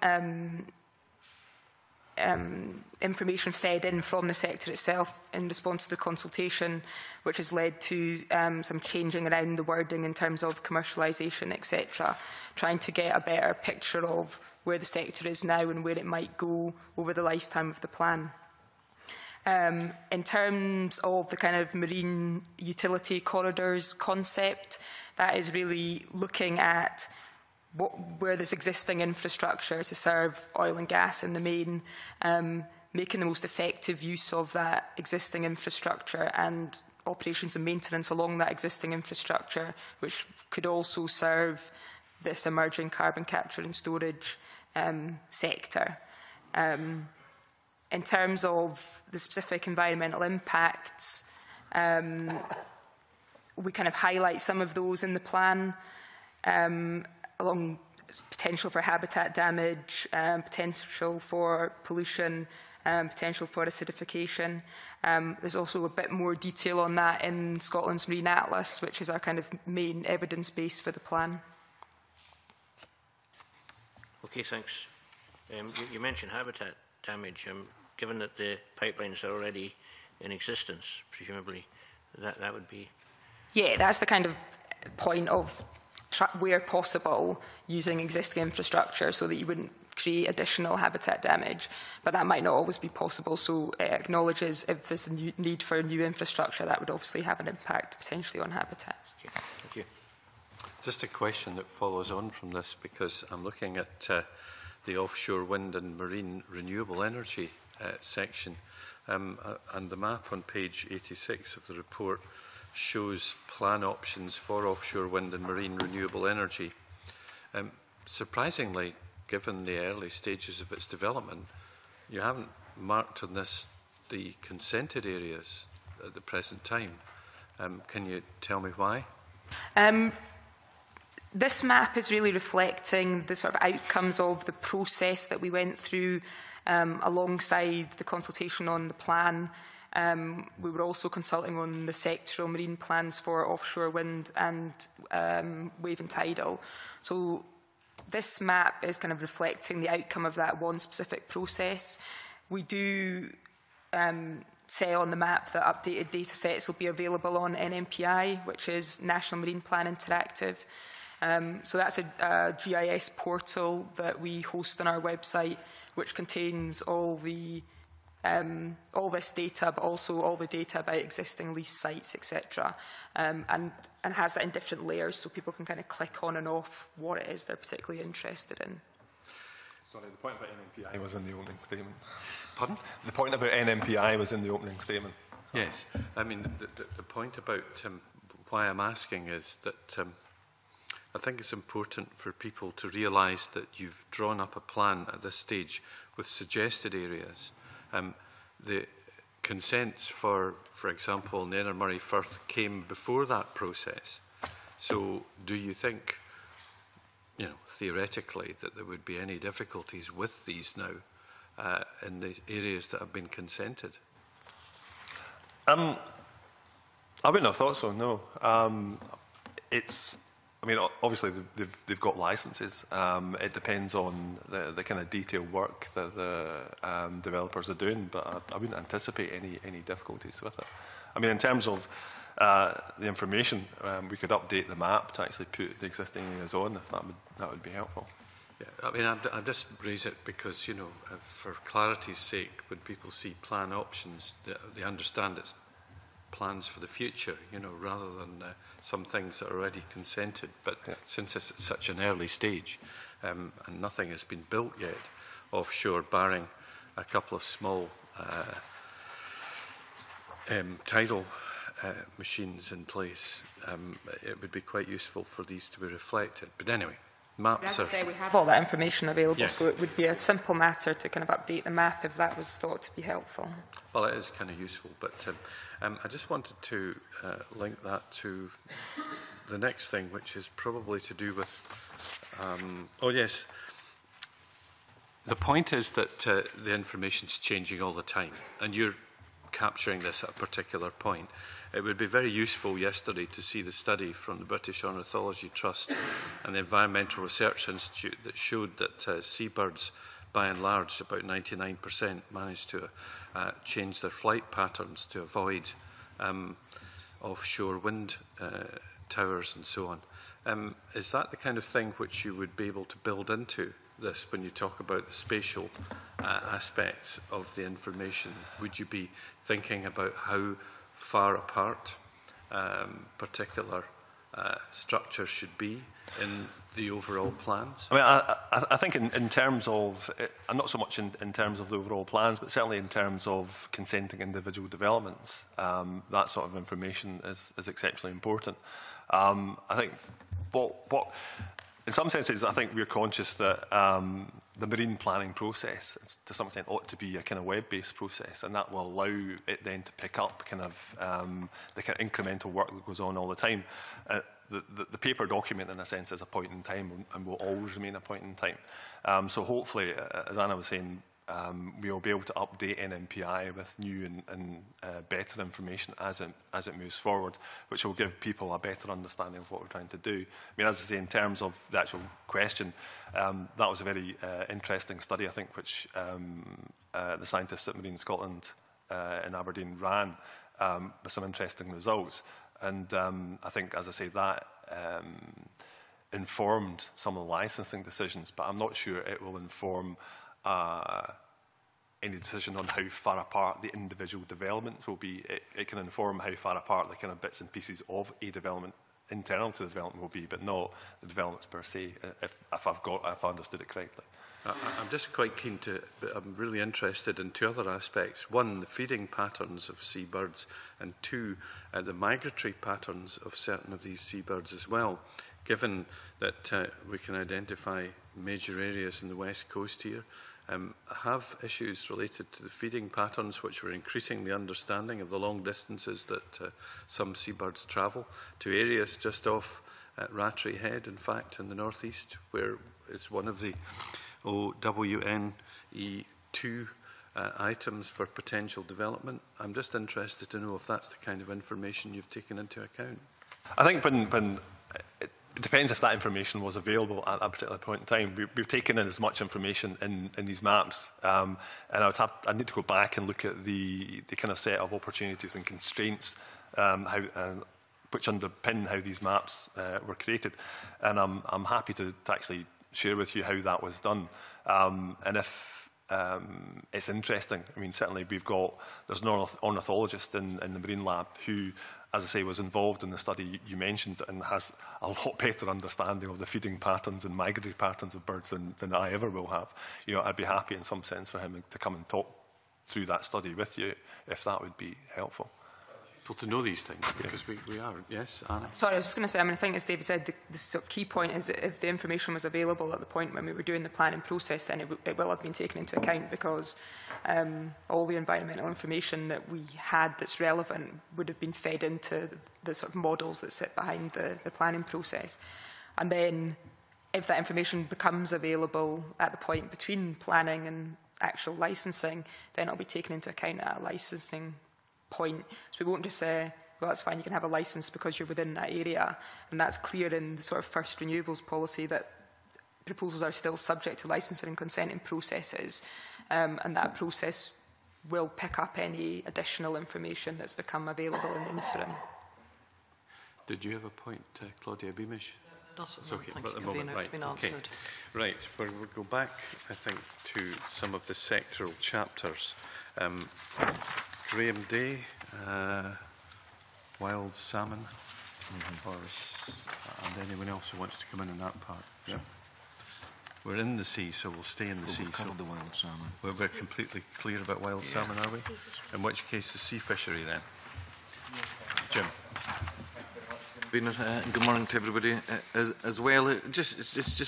information fed in from the sector itself in response to the consultation, which has led to some changing around the wording in terms of commercialisation, etc., trying to get a better picture of where the sector is now and where it might go over the lifetime of the plan. In terms of the kind of marine utility corridors concept, that is really looking at where there's existing infrastructure to serve oil and gas in the main, making the most effective use of that existing infrastructure and operations and maintenance along that existing infrastructure, which could also serve this emerging carbon capture and storage sector. In terms of the specific environmental impacts, we kind of highlight some of those in the plan. Along potential for habitat damage, potential for pollution, potential for acidification. There's also a bit more detail on that in Scotland's Marine Atlas, which is our kind of main evidence base for the plan. Okay, thanks. You mentioned habitat damage. Given that the pipelines are already in existence, presumably that would be... Yeah, that's the kind of point of where possible, using existing infrastructure so that you wouldn't create additional habitat damage. But that might not always be possible, so it acknowledges if there's a need for new infrastructure, that would obviously have an impact potentially on habitats. Thank you. Just a question that follows on from this, because I'm looking at the offshore wind and marine renewable energy section, and the map on page 86 of the report shows plan options for offshore wind and marine renewable energy. Surprisingly, given the early stages of its development, you haven't marked on this the consented areas at the present time. Can you tell me why? This map is really reflecting the sort of outcomes of the process that we went through alongside the consultation on the plan. We were also consulting on the sectoral marine plans for offshore wind and wave and tidal. So this map is kind of reflecting the outcome of that one specific process. We do say on the map that updated data sets will be available on NMPI, which is National Marine Plan Interactive. So that's a GIS portal that we host on our website, which contains all the all this data, but also all the data about existing lease sites, etc., and has that in different layers, so people can kind of click on and off what it is they're particularly interested in. Sorry, the point about NMPI was in the opening statement. Pardon? The point about NMPI was in the opening statement. Sorry. Yes, I mean the point about why I'm asking is that I think it's important for people to realise that you've drawn up a plan at this stage with suggested areas. The consents for example, Nennar Murray Firth came before that process. So do you think, you know, theoretically, that there would be any difficulties with these now in the areas that have been consented? I wouldn't have thought so, no. I mean, obviously, they've got licences. It depends on the kind of detailed work that the developers are doing, but I wouldn't anticipate any difficulties with it. I mean, in terms of the information, we could update the map to actually put the existing areas on, if that would be helpful. Yeah, I mean, I just raise it because, you know, for clarity's sake, when people see plan options, they understand it's plans for the future, you know, rather than some things that are already consented. But yeah, since it's at such an early stage and nothing has been built yet offshore, barring a couple of small tidal machines in place, it would be quite useful for these to be reflected. But anyway, maps are... We have all that information available, yes. So it would be a simple matter to kind of update the map if that was thought to be helpful. Well, it is kind of useful, but I just wanted to link that to the next thing, which is probably to do with... oh, yes. The point is that the information's changing all the time, and you're capturing this at a particular point. It would be very useful yesterday to see the study from the British Ornithology Trust and the Environmental Research Institute that showed that seabirds, by and large, about 99% managed to change their flight patterns to avoid offshore wind towers and so on. Is that the kind of thing which you would be able to build into this when you talk about the spatial aspects of the information? Would you be thinking about how far apart particular structures should be in the overall plans? I mean, I think in terms of, not so much in terms of the overall plans, but certainly in terms of consenting individual developments, that sort of information is exceptionally important. I think what in some senses, I think we're conscious that the marine planning process, to some extent, ought to be a kind of web-based process, and that will allow it then to pick up kind of the kind of incremental work that goes on all the time. The paper document, in a sense, is a point in time, and will always remain a point in time. So hopefully, as Anna was saying, we will be able to update NMPI with new and better information as it moves forward, which will give people a better understanding of what we're trying to do. I mean, as I say, in terms of the actual question, that was a very interesting study, I think, which the scientists at Marine Scotland in Aberdeen ran with some interesting results. And I think, as I say, that informed some of the licensing decisions, but I'm not sure it will inform any decision on how far apart the individual developments will be. It can inform how far apart the kind of bits and pieces of a development internal to the development will be, but not the developments per se, if I understood it correctly. I'm just quite keen to, but I'm really interested in two other aspects. One, the feeding patterns of seabirds, and two, the migratory patterns of certain of these seabirds as well, given that we can identify major areas in the west coast here. Have issues related to the feeding patterns, which were increasing the understanding of the long distances that some seabirds travel to areas just off Rattray Head, in fact, in the northeast, where it's one of the OWNE2 items for potential development. I'm just interested to know if that's the kind of information you've taken into account. I think when it depends if that information was available at a particular point in time. We've taken in as much information in these maps, and I need to go back and look at the kind of set of opportunities and constraints which underpin how these maps were created. And I'm happy to actually share with you how that was done. And if it's interesting, I mean, certainly there's an ornithologist in the Marine Lab who, as I say, was involved in the study you mentioned and has a lot better understanding of the feeding patterns and migratory patterns of birds than I ever will have. You know, I'd be happy in some sense for him to come and talk through that study with you, if that would be helpful. Well, to know these things, because we are. Yes, Anna? Sorry, I was just going to say, I mean, I think, as David said, the sort of key point is that if the information was available at the point when we were doing the planning process, then it will have been taken into account, because all the environmental information that we had that's relevant would have been fed into the sort of models that sit behind the planning process. And then if that information becomes available at the point between planning and actual licensing, then it will be taken into account at a licensing point. So we won't just say, well, that's fine, you can have a licence because you're within that area. And that's clear in the sort of first renewables policy that proposals are still subject to licensing and consenting processes. And that process will pick up any additional information that's become available in the interim. Did you have a point, Claudia Beamish? Right, we'll go back, I think, to some of the sectoral chapters. Graeme Dey, wild salmon, and anyone else who wants to come in that part. Yeah. We're in the sea, so we'll stay in the sea. So the wild salmon. We're completely clear about wild salmon, are we? In which case, the sea fishery then. Jim. Good morning to everybody as well. Just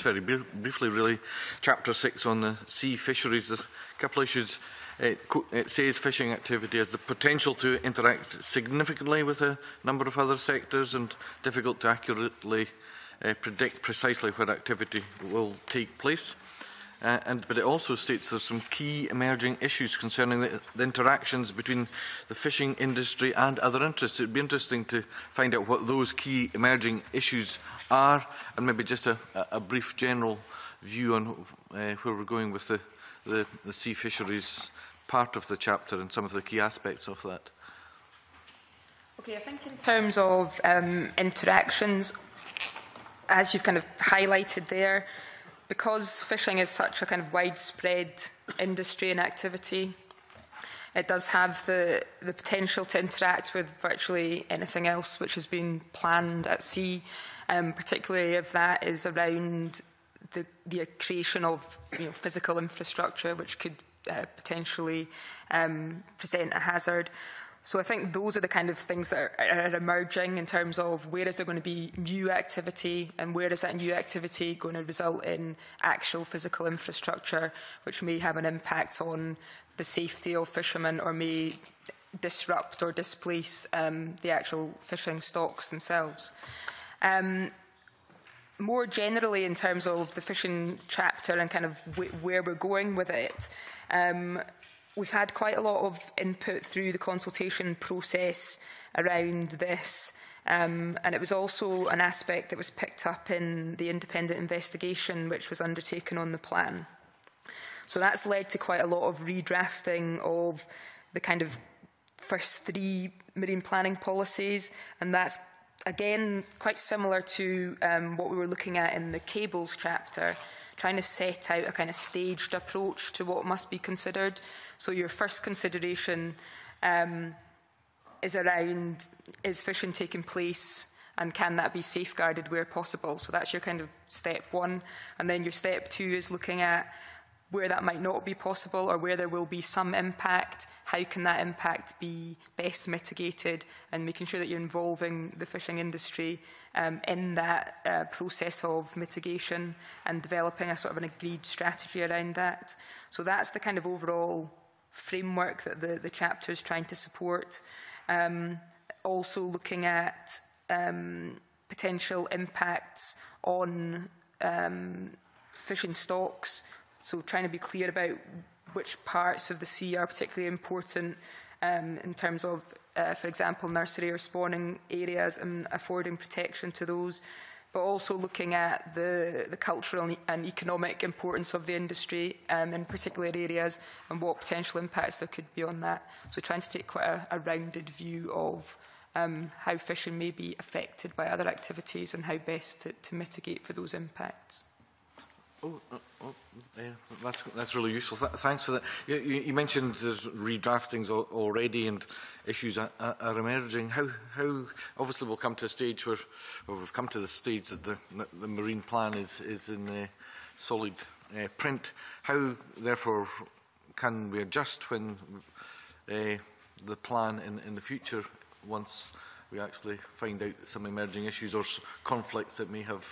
very briefly, really, Chapter 6 on the sea fisheries. There's a couple of issues. It says fishing activity has the potential to interact significantly with a number of other sectors, and difficult to accurately predict precisely where activity will take place. But it also states there's some key emerging issues concerning the interactions between the fishing industry and other interests. It would be interesting to find out what those key emerging issues are, and maybe just a brief general view on where we're going with the sea fisheries part of the chapter and some of the key aspects of that. Okay, I think in terms of interactions, as you've kind of highlighted there, because fishing is such a kind of widespread industry and activity, it does have the potential to interact with virtually anything else which has been planned at sea, particularly if that is around the creation of physical infrastructure which could potentially present a hazard. So I think those are the kind of things that are emerging in terms of where is there going to be new activity, and where is that new activity going to result in actual physical infrastructure which may have an impact on the safety of fishermen or may disrupt or displace the actual fishing stocks themselves. More generally, in terms of the fishing chapter and kind of where we're going with it, we've had quite a lot of input through the consultation process around this, and it was also an aspect that was picked up in the independent investigation which was undertaken on the plan. So that's led to quite a lot of redrafting of the kind of first three marine planning policies, and that's Again, quite similar to what we were looking at in the cables chapter, trying to set out a kind of staged approach to what must be considered. So your first consideration is around, is fishing taking place and can that be safeguarded where possible? So that's your kind of step one. And then your step two is looking at where that might not be possible or where there will be some impact, how can that impact be best mitigated, and making sure that you're involving the fishing industry in that process of mitigation and developing a sort of an agreed strategy around that. So that's the kind of overall framework that the chapter is trying to support. Also looking at potential impacts on fishing stocks. So trying to be clear about which parts of the sea are particularly important in terms of, for example, nursery or spawning areas and affording protection to those, but also looking at the cultural and economic importance of the industry in particular areas and what potential impacts there could be on that. So trying to take quite a rounded view of how fishing may be affected by other activities and how best to mitigate for those impacts. Oh, yeah, that's really useful. Thanks for that. You mentioned there's redraftings already and issues are emerging. How obviously we'll come to a stage where, or we've come to the stage that the Marine Plan is in solid print. How, therefore, can we adjust when the plan in the future, once we actually find out some emerging issues or conflicts that may have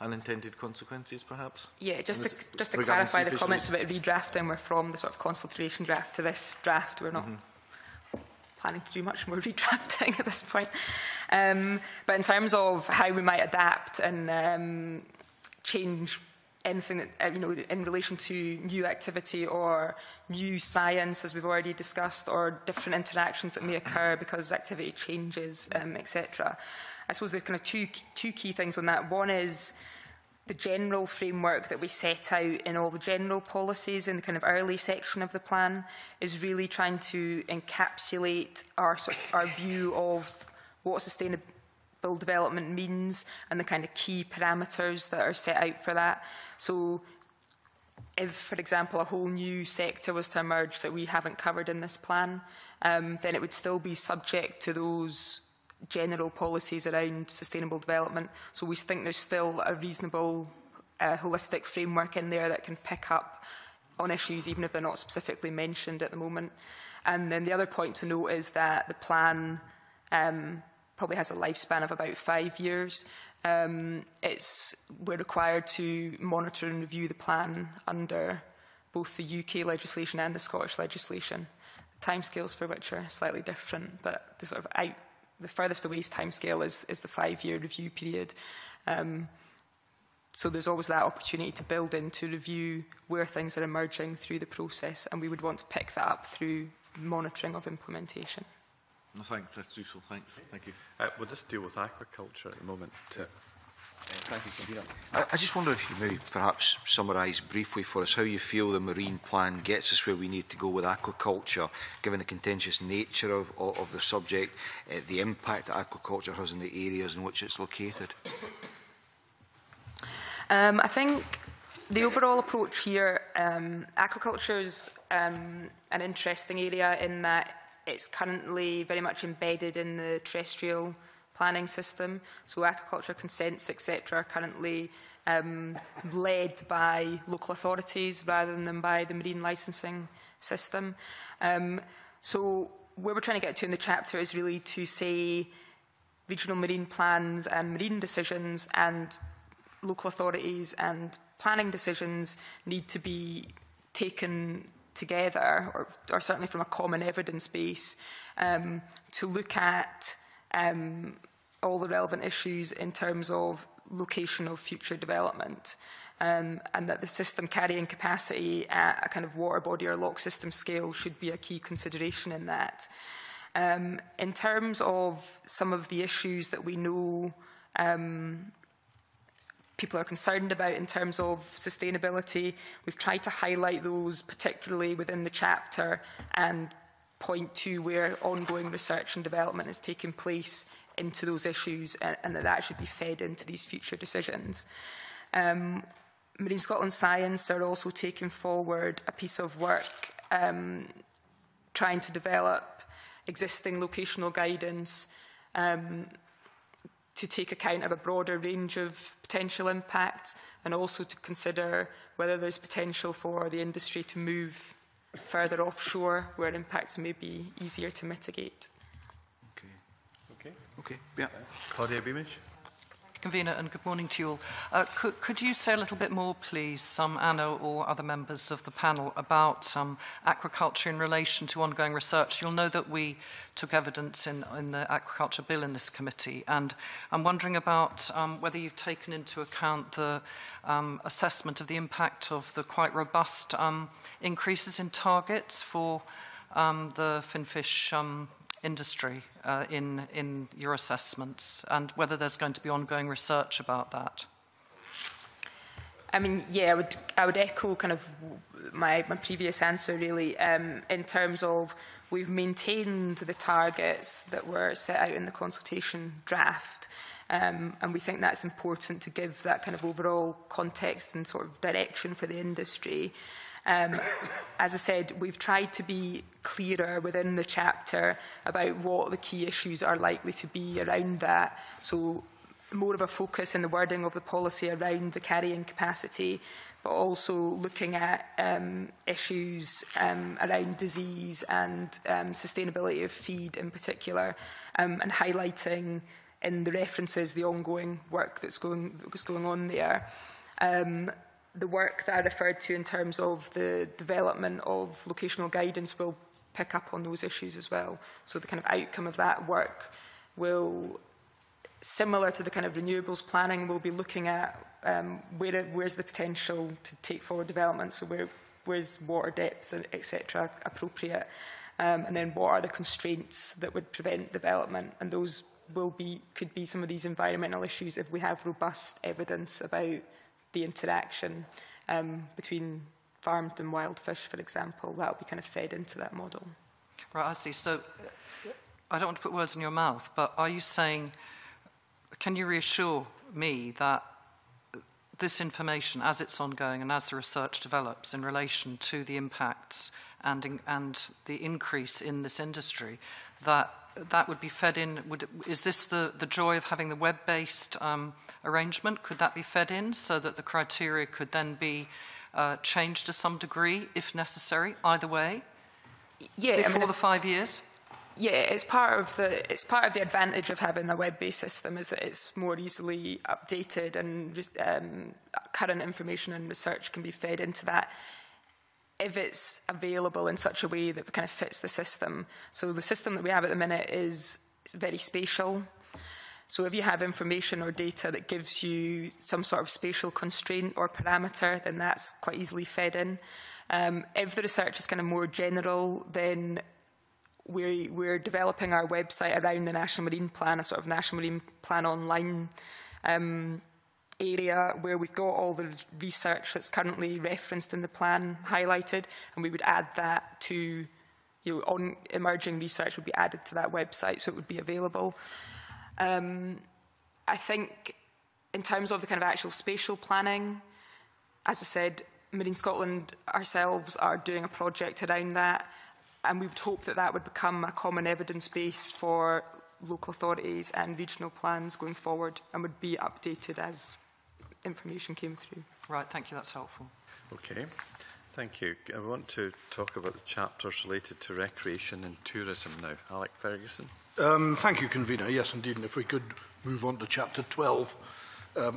unintended consequences, perhaps? Yeah, just to clarify the comments about redrafting, we're from the sort of consultation draft to this draft. We're not planning to do much more redrafting at this point. But in terms of how we might adapt and change anything, you know, in relation to new activity or new science, as we've already discussed, or different interactions that may occur because activity changes, etc. I suppose there's kind of two key things on that. One is the general framework that we set out in all the general policies in the kind of early section of the plan is really trying to encapsulate our view of what sustainable development means and the kind of key parameters that are set out for that. So if, for example, a whole new sector was to emerge that we haven't covered in this plan, then it would still be subject to those general policies around sustainable development. So we think there's still a reasonable holistic framework in there that can pick up on issues even if they're not specifically mentioned at the moment. And then the other point to note is that the plan probably has a lifespan of about 5 years. We're required to monitor and review the plan under both the UK legislation and the Scottish legislation. The timescales for which are slightly different, but the sort of the furthest away timescale is the 5-year review period. So there's always that opportunity to build in to review where things are emerging through the process, and we would want to pick that up through monitoring of implementation. No, thanks, that's useful. Thanks. Thank you. We'll just deal with aquaculture at the moment. Thank you, Convener. I just wonder if you maybe perhaps summarise briefly for us how you feel the Marine Plan gets us where we need to go with aquaculture, given the contentious nature of the subject, the impact that aquaculture has on the areas in which it's located. I think the overall approach here, aquaculture is an interesting area in that it's currently very much embedded in the terrestrial planning system. So aquaculture consents, etc., are currently led by local authorities rather than by the marine licensing system. So where we're trying to get to in the chapter is really to say regional marine plans and marine decisions and local authorities and planning decisions need to be taken together, or certainly from a common evidence base, to look at all the relevant issues in terms of location of future development, and that the system carrying capacity at a kind of water body or lock system scale should be a key consideration in that. In terms of some of the issues that we know people are concerned about in terms of sustainability, we've tried to highlight those particularly within the chapter and point to where ongoing research and development is taking place into those issues, and that should be fed into these future decisions. Marine Scotland Science are also taking forward a piece of work trying to develop existing locational guidance to take account of a broader range of potential impacts, and also to consider whether there's potential for the industry to move further offshore where impacts may be easier to mitigate. Okay. Yeah. Claudia Beamish. Convener, and good morning to you all. Could you say a little bit more, please, Anna or other members of the panel, about aquaculture in relation to ongoing research? You'll know that we took evidence in the Aquaculture Bill in this committee, and I'm wondering about whether you've taken into account the assessment of the impact of the quite robust increases in targets for the finfish industry in your assessments, and whether there's going to be ongoing research about that. I mean, yeah, I would echo kind of my previous answer, really, in terms of we've maintained the targets that were set out in the consultation draft, and we think that's important to give that kind of overall context and sort of direction for the industry. As I said, we've tried to be clearer within the chapter about what the key issues are likely to be around that. So more of a focus in the wording of the policy around the carrying capacity, but also looking at issues around disease and sustainability of feed in particular, and highlighting in the references the ongoing work that's going on there. The work that I referred to in terms of the development of locational guidance will pick up on those issues as well. So the kind of outcome of that work will, similar to the kind of renewables planning, we'll be looking at where's the potential to take forward development, so where's water depth, etc., appropriate, and then what are the constraints that would prevent development, and those could be some of these environmental issues if we have robust evidence about the interaction between farmed and wild fish, for example. That will be kind of fed into that model. Right, I see. So I don't want to put words in your mouth, but are you saying, can you reassure me that this information, as it's ongoing and as the research develops in relation to the impacts and the increase in this industry, that would be fed in? Is this the joy of having the web-based arrangement? Could that be fed in so that the criteria could then be changed to some degree, if necessary, either way? Yeah, before the 5 years. Yeah, it's part of the advantage of having a web-based system is that it's more easily updated, and current information and research can be fed into that, if it's available in such a way that kind of fits the system. So the system that we have at the minute is very spatial. So if you have information or data that gives you some sort of spatial constraint or parameter, then that's quite easily fed in. If the research is kind of more general, then we're developing our website around the National Marine Plan, a sort of National Marine Plan online area where we've got all the research that's currently referenced in the plan highlighted, and we would add that to, on emerging research would be added to that website, so it would be available. I think in terms of the kind of actual spatial planning, as I said, Marine Scotland ourselves are doing a project around that, and we would hope that that would become a common evidence base for local authorities and regional plans going forward, and would be updated as information came through. Right, thank you, that's helpful. Okay, thank you. I want to talk about the chapters related to recreation and tourism now. Alex Fergusson. Thank you, Convener. Yes, indeed, and if we could move on to Chapter 12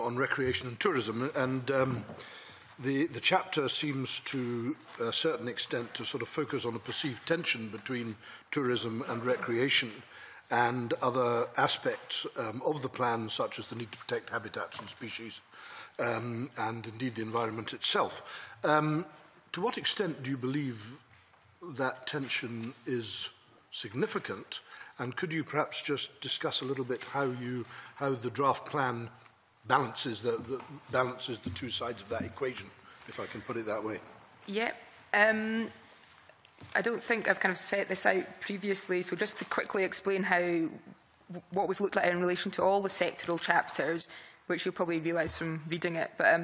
on recreation and tourism. And the chapter seems to a certain extent to sort of focus on a perceived tension between tourism and recreation, and other aspects of the plan, such as the need to protect habitats and species, and indeed the environment itself. To what extent do you believe that tension is significant, and could you perhaps just discuss a little bit how the draft plan balances the two sides of that equation, if I can put it that way? Yeah. I don't think I've kind of set this out previously, so just to quickly explain how what we've looked at in relation to all the sectoral chapters, which you'll probably realise from reading it. But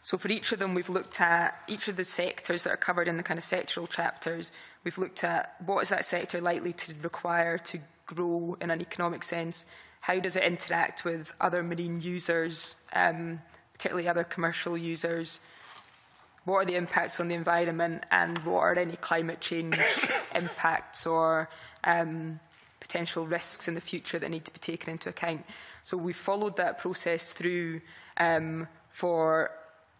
so for each of them, we've looked at each of the sectors that are covered in the kind of sectoral chapters. We've looked at what is that sector likely to require to grow in an economic sense, how does it interact with other marine users, particularly other commercial users, what are the impacts on the environment, and what are any climate change impacts or potential risks in the future that need to be taken into account. So we followed that process through for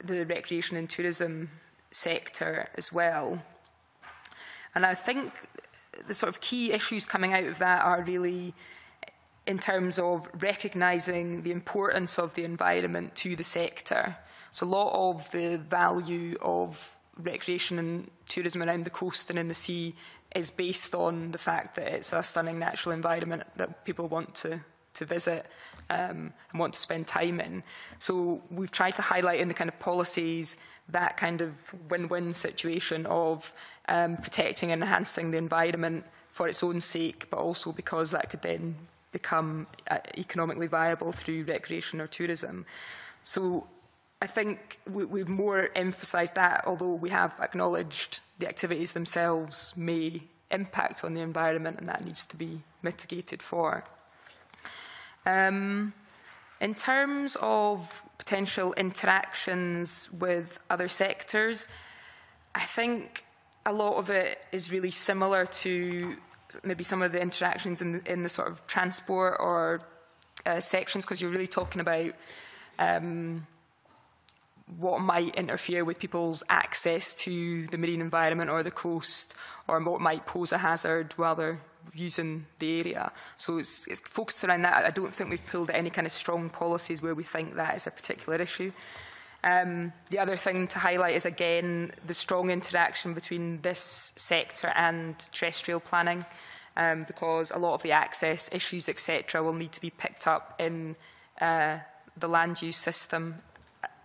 the recreation and tourism sector as well. And I think the sort of key issues coming out of that are really in terms of recognising the importance of the environment to the sector. So a lot of the value of recreation and tourism around the coast and in the sea is based on the fact that it's a stunning natural environment that people want to visit and want to spend time in. So we've tried to highlight in the kind of policies that kind of win-win situation of protecting and enhancing the environment for its own sake, but also because that could then become economically viable through recreation or tourism. So I think we've more emphasised that, although we have acknowledged the activities themselves may impact on the environment and that needs to be mitigated for. In terms of potential interactions with other sectors, I think a lot of it is really similar to maybe some of the interactions in the sort of transport or sections, because you're really talking about what might interfere with people's access to the marine environment or the coast, or what might pose a hazard while they're using the area. So it's focused around that. I don't think we've pulled any kind of strong policies where we think that is a particular issue. The other thing to highlight is, again, the strong interaction between this sector and terrestrial planning, because a lot of the access issues, etc., will need to be picked up in the land use system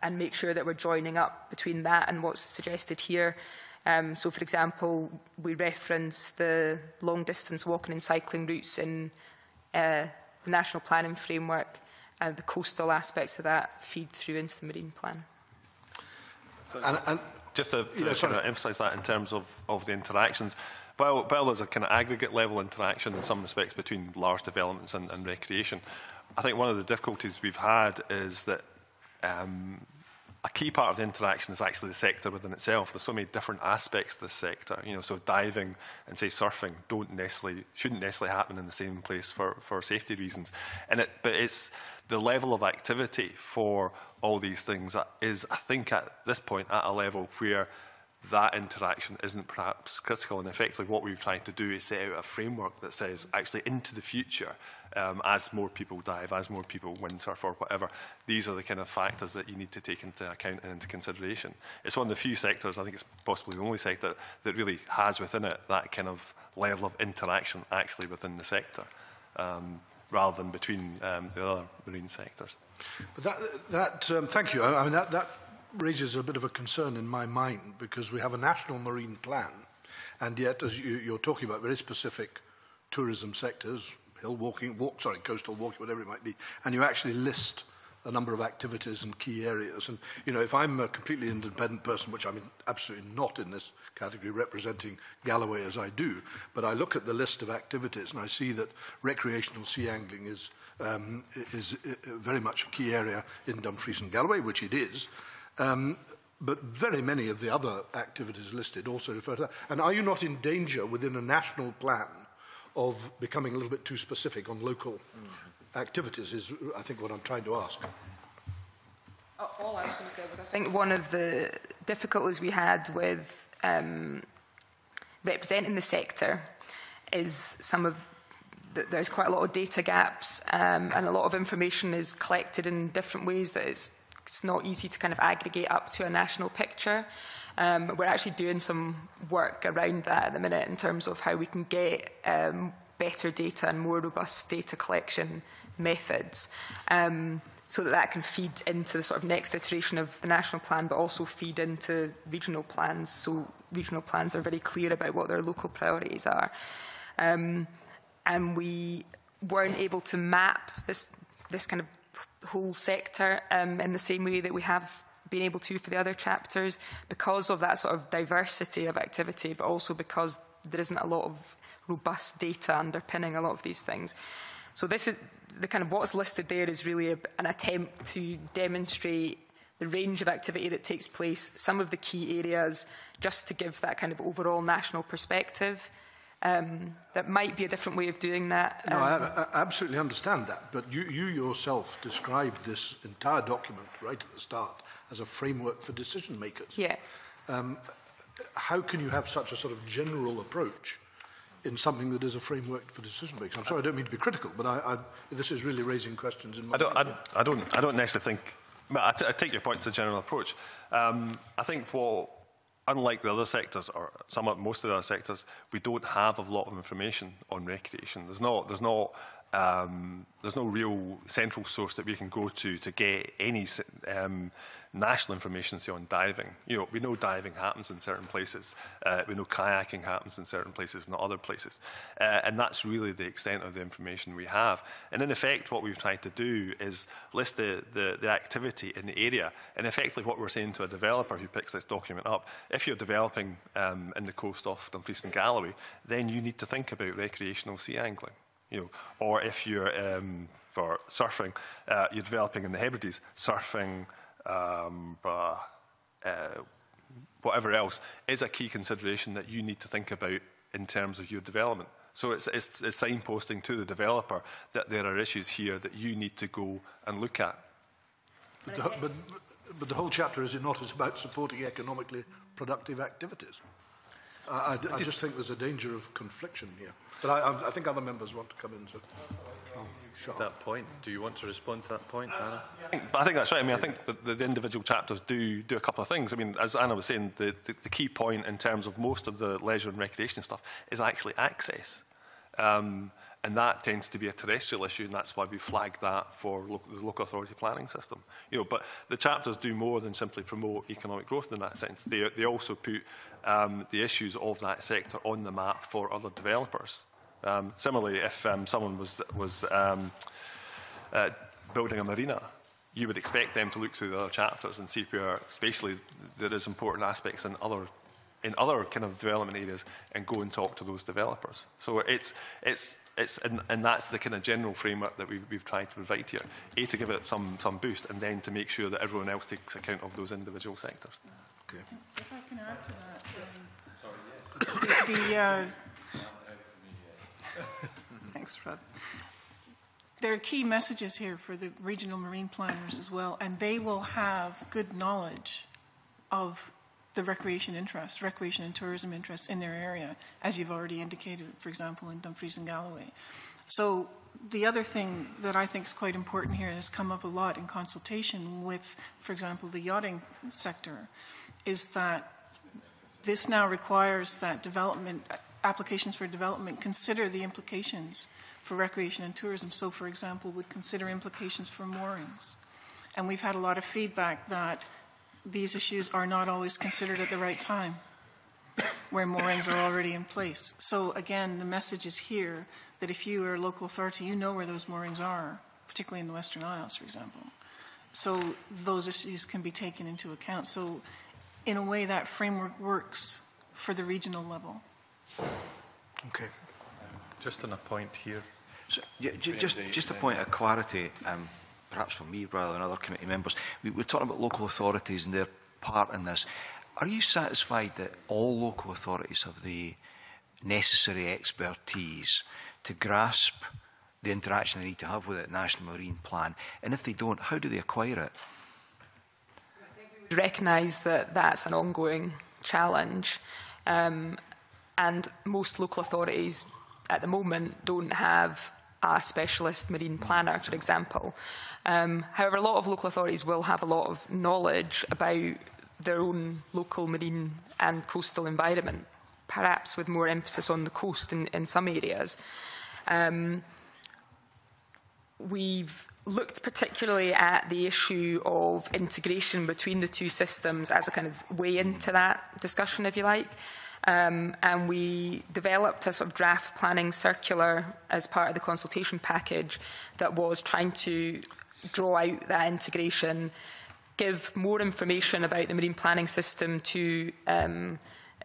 and make sure that we're joining up between that and what's suggested here. So, for example, we reference the long-distance walking and cycling routes in the National Planning Framework, and the coastal aspects of that feed through into the Marine Plan. So, and just to sort of emphasise that in terms of the interactions, while there's a kind of aggregate level interaction in some respects between large developments and recreation, I think one of the difficulties we've had is that a key part of the interaction is actually the sector within itself. There's so many different aspects of this sector. You know, so diving and, say, surfing shouldn't necessarily happen in the same place for safety reasons. But it's the level of activity for all these things is, I think, at this point, at a level where that interaction isn't perhaps critical. And effectively what we've tried to do is set out a framework that says actually into the future, as more people dive, as more people windsurf or whatever, these are the kind of factors that you need to take into account and into consideration. It's one of the few sectors, I think it's possibly the only sector, that really has within it that kind of level of interaction actually within the sector, rather than between the other marine sectors. But thank you. I mean, that raises a bit of a concern in my mind, because we have a national marine plan, and yet, as you're talking about, very specific tourism sectors, coastal walking, whatever it might be, and you actually list a number of activities and key areas. And, you know, if I'm a completely independent person, which I'm absolutely not in this category, representing Galloway as I do, but I look at the list of activities and I see that recreational sea angling is very much a key area in Dumfries and Galloway, which it is. But very many of the other activities listed also refer to that. And are you not in danger within a national plan of becoming a little bit too specific on local activities is, I think, what I'm trying to ask. All I was going to say was, I think one of the difficulties we had with representing the sector is there's quite a lot of data gaps, and a lot of information is collected in different ways that it's not easy to kind of aggregate up to a national picture. We're actually doing some work around that at the minute in terms of how we can get better data and more robust data collection methods, so that can feed into the sort of next iteration of the national plan, but also feed into regional plans, so regional plans are very clear about what their local priorities are. And we weren't able to map this kind of whole sector in the same way that we have been able to for the other chapters, because of that sort of diversity of activity, but also because there isn't a lot of robust data underpinning a lot of these things. So this is the kind of what's listed there is really an attempt to demonstrate the range of activity that takes place, some of the key areas, just to give that kind of overall national perspective. That might be a different way of doing that. No, I absolutely understand that, but you yourself described this entire document right at the start as a framework for decision makers. Yeah. How can you have such a sort of general approach in something that is a framework for decision making? I'm sorry, I don't mean to be critical, but this is really raising questions in my mind. I don't necessarily think. I take your point to the general approach. I think what, unlike the other sectors, or most of the other sectors, we don't have a lot of information on recreation. There's no real central source that we can go to get any national information, say, on diving. You know, we know diving happens in certain places. We know kayaking happens in certain places, not other places. And that's really the extent of the information we have. And in effect, what we've tried to do is list the activity in the area. And effectively what we're saying to a developer who picks this document up, if you're developing in the coast off Dumfries and Galloway, then you need to think about recreational sea angling. You know, or if you're for surfing, you're developing in the Hebrides, surfing, whatever else is a key consideration that you need to think about in terms of your development. So it's signposting to the developer that there are issues here that you need to go and look at. But the whole chapter, is it not, is about supporting economically productive activities. I just think there's a danger of confliction here. But I think other members want to come in. So that point. Do you want to respond to that point, Anna? I think that's right. I mean, I think the individual chapters do a couple of things. I mean, as Anna was saying, the key point in terms of most of the leisure and recreation stuff is actually access. And that tends to be a terrestrial issue, and that's why we flagged that for the local authority planning system. You know, but the chapters do more than simply promote economic growth in that sense. They also put the issues of that sector on the map for other developers. Similarly, if someone was building a marina, you would expect them to look through the other chapters and see where spatially there is important aspects in other kind of development areas, and go and talk to those developers. So and that's the kind of general framework that we've tried to provide here. A, to give it some boost, and then to make sure that everyone else takes account of those individual sectors. Okay. If I can add to that, thanks, Rob. There are key messages here for the regional marine planners as well, and they will have good knowledge of the recreation interests, recreation and tourism interests in their area, as you've already indicated, for example, in Dumfries and Galloway. So the other thing that I think is quite important here, and has come up a lot in consultation with, for example, the yachting sector, is that this now requires that development, applications for development, consider the implications for recreation and tourism. So, for example, would consider implications for moorings. And we've had a lot of feedback that these issues are not always considered at the right time, where moorings are already in place. So again, the message is here that if you are a local authority, you know where those moorings are, particularly in the Western Isles, for example. So those issues can be taken into account. So in a way, that framework works for the regional level. Okay. Just on a point here. So, yeah, just a point of clarity. Perhaps for me rather than other committee members, we're talking about local authorities and their part in this. Are you satisfied that all local authorities have the necessary expertise to grasp the interaction they need to have with the National Marine Plan? And if they don't, how do they acquire it? I think we recognise that that's an ongoing challenge, and most local authorities at the moment don't have a specialist marine planner, for example. However, a lot of local authorities will have a lot of knowledge about their own local marine and coastal environment, perhaps with more emphasis on the coast in some areas. We've looked particularly at the issue of integration between the two systems as a kind of way into that discussion, if you like. And we developed a sort of draft planning circular as part of the consultation package that was trying to draw out that integration, give more information about the marine planning system to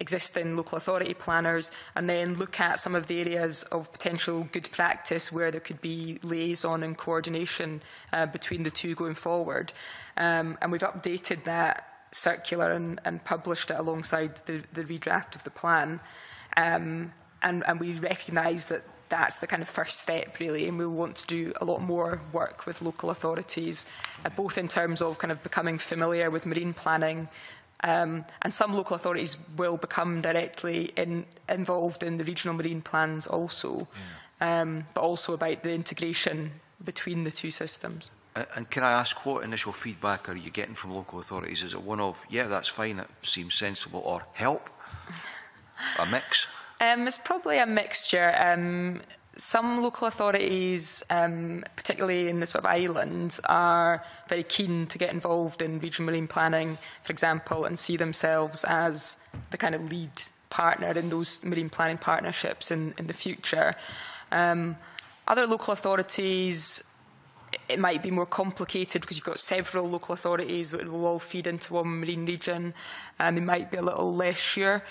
existing local authority planners, and then look at some of the areas of potential good practice where there could be liaison and coordination between the two going forward. And we've updated that circular and published it alongside the redraft of the plan. And we recognise that that's the kind of first step, really, and we'll want to do a lot more work with local authorities, both in terms of kind of becoming familiar with marine planning, and some local authorities will become directly involved in the regional marine plans also, yeah. But also about the integration between the two systems. And can I ask what initial feedback are you getting from local authorities? Is it one of, yeah, that's fine, that seems sensible, or help? A mix? It's probably a mixture. Some local authorities, particularly in the sort of islands, are very keen to get involved in regional marine planning, for example, and see themselves as the kind of lead partner in those marine planning partnerships in the future. Other local authorities, it might be more complicated because you've got several local authorities that will all feed into one marine region, and they might be a little less sure.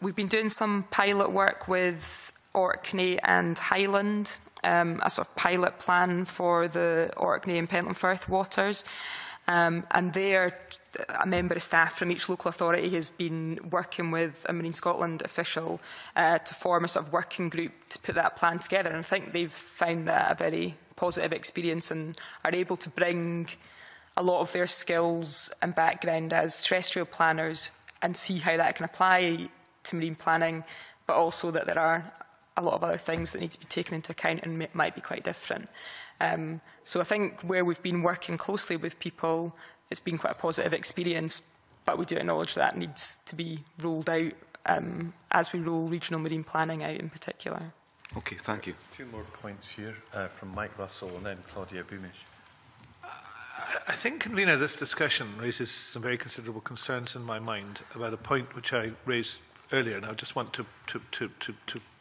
We've been doing some pilot work with Orkney and Highland, a sort of pilot plan for the Orkney and Pentland Firth waters. And there, a member of staff from each local authority has been working with a Marine Scotland official to form a sort of working group to put that plan together. And I think they've found that a very positive experience and are able to bring a lot of their skills and background as terrestrial planners and see how that can apply to marine planning, but also that there are a lot of other things that need to be taken into account and might be quite different. So I think where we've been working closely with people, it's been quite a positive experience, but we do acknowledge that needs to be rolled out as we roll regional marine planning out in particular. Okay, thank you. Two more points here from Mike Russell and then Claudia Beamish. I think, Convener, this discussion raises some very considerable concerns in my mind about a point which I raised earlier, and I just want to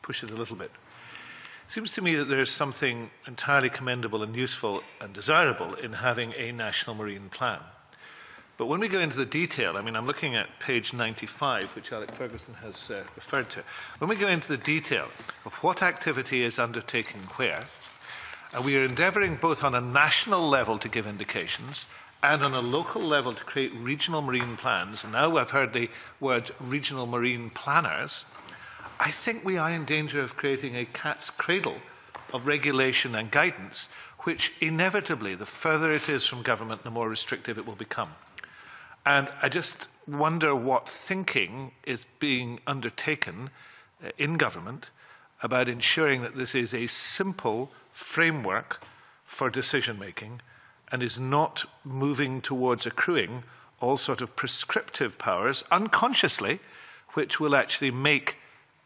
push it a little bit. It seems to me that there is something entirely commendable and useful and desirable in having a national marine plan. But when we go into the detail, I mean, I'm looking at page 95, which Alex Fergusson has referred to. When we go into the detail of what activity is undertaken where, and we are endeavouring both on a national level to give indications and on a local level to create regional marine plans, and now I've heard the words regional marine planners, I think we are in danger of creating a cat's cradle of regulation and guidance, which inevitably, the further it is from government, the more restrictive it will become. And I just wonder what thinking is being undertaken in government about ensuring that this is a simple framework for decision-making and is not moving towards accruing all sort of prescriptive powers unconsciously, which will actually make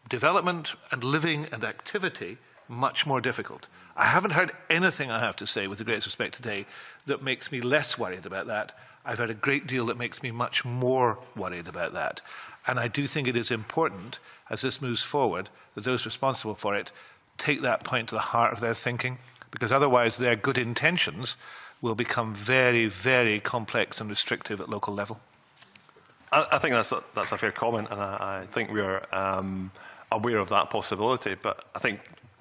development and living and activity much more difficult. I haven't heard anything, I have to say, with the greatest respect today, that makes me less worried about that. I've heard a great deal that makes me much more worried about that. And I do think it is important, as this moves forward, that those responsible for it take that point to the heart of their thinking, because otherwise their good intentions will become very, very complex and restrictive at local level. I think that's a fair comment, and I think we are aware of that possibility. But I think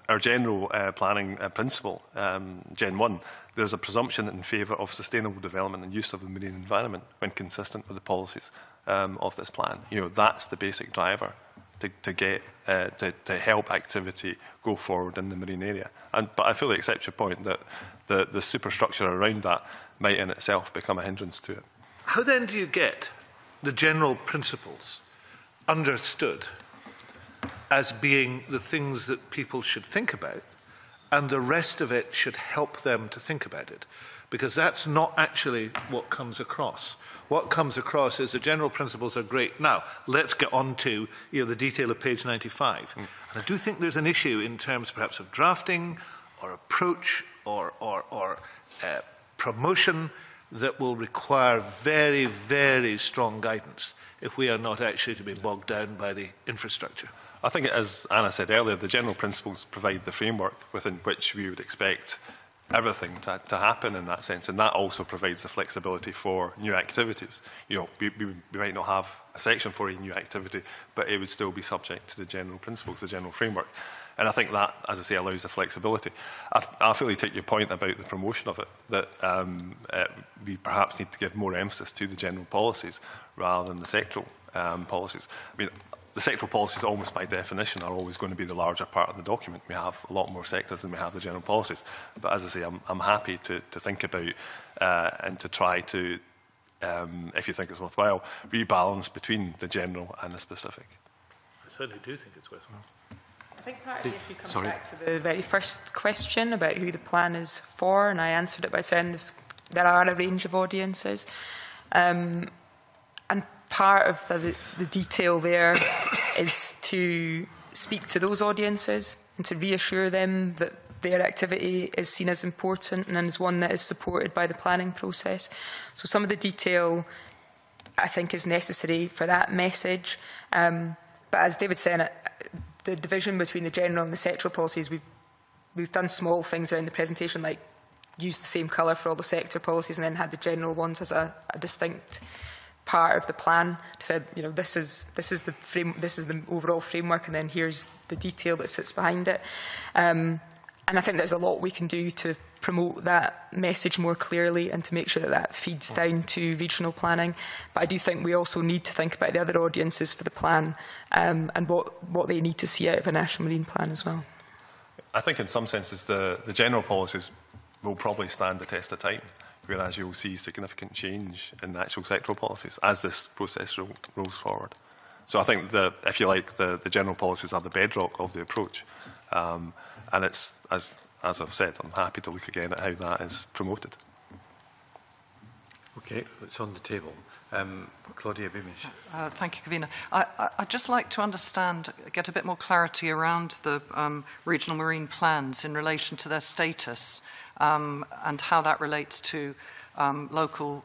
our general planning principle, GEN 9, there's a presumption in favour of sustainable development and use of the marine environment when consistent with the policies of this plan. You know, that's the basic driver to help activity go forward in the marine area. But I fully accept your point that the superstructure around that might in itself become a hindrance to it. How then do you get the general principles understood as being the things that people should think about, and the rest of it should help them to think about it? Because that's not actually what comes across. What comes across is the general principles are great. Now, let's get on to the detail of page 95. Mm. And I do think there's an issue in terms perhaps of drafting or approach or promotion that will require very, very strong guidance if we are not actually to be bogged down by the infrastructure. I think, as Anna said earlier, the general principles provide the framework within which we would expect everything to happen in that sense, and that also provides the flexibility for new activities. You know, we might not have a section for a new activity, but it would still be subject to the general principles, the general framework. And I think that, as I say, allows the flexibility. I fully take your point about the promotion of it, that we perhaps need to give more emphasis to the general policies rather than the sectoral policies. I mean, the sectoral policies, almost by definition, are always going to be the larger part of the document. We have a lot more sectors than we have the general policies. But as I say, I'm happy to think about and to try to, if you think it's worthwhile, rebalance between the general and the specific. I certainly do think it's worthwhile. I think partly if you come back to the very first question about who the plan is for, and I answered it by saying there are a range of audiences. And part of the detail there is to speak to those audiences and to reassure them that their activity is seen as important and is one that is supported by the planning process. So some of the detail, I think, is necessary for that message. But as David said, the division between the general and the sectoral policies, we've done small things around the presentation, like use the same colour for all the sector policies and then had the general ones as a distinct part of the plan. Said, you know, this is the overall framework, and then here's the detail that sits behind it. And I think there's a lot we can do to promote that message more clearly and to make sure that that feeds down to regional planning. But I do think we also need to think about the other audiences for the plan and what they need to see out of a National Marine Plan as well. I think in some senses the general policies will probably stand the test of time, whereas you'll see significant change in the actual sectoral policies as this process rolls forward. So I think, if you like, the general policies are the bedrock of the approach. And it's, as I've said, I'm happy to look again at how that is promoted. Okay, it's on the table. Claudia Beamish. Thank you, Convener. I'd just like to understand, get a bit more clarity around the regional marine plans in relation to their status and how that relates to local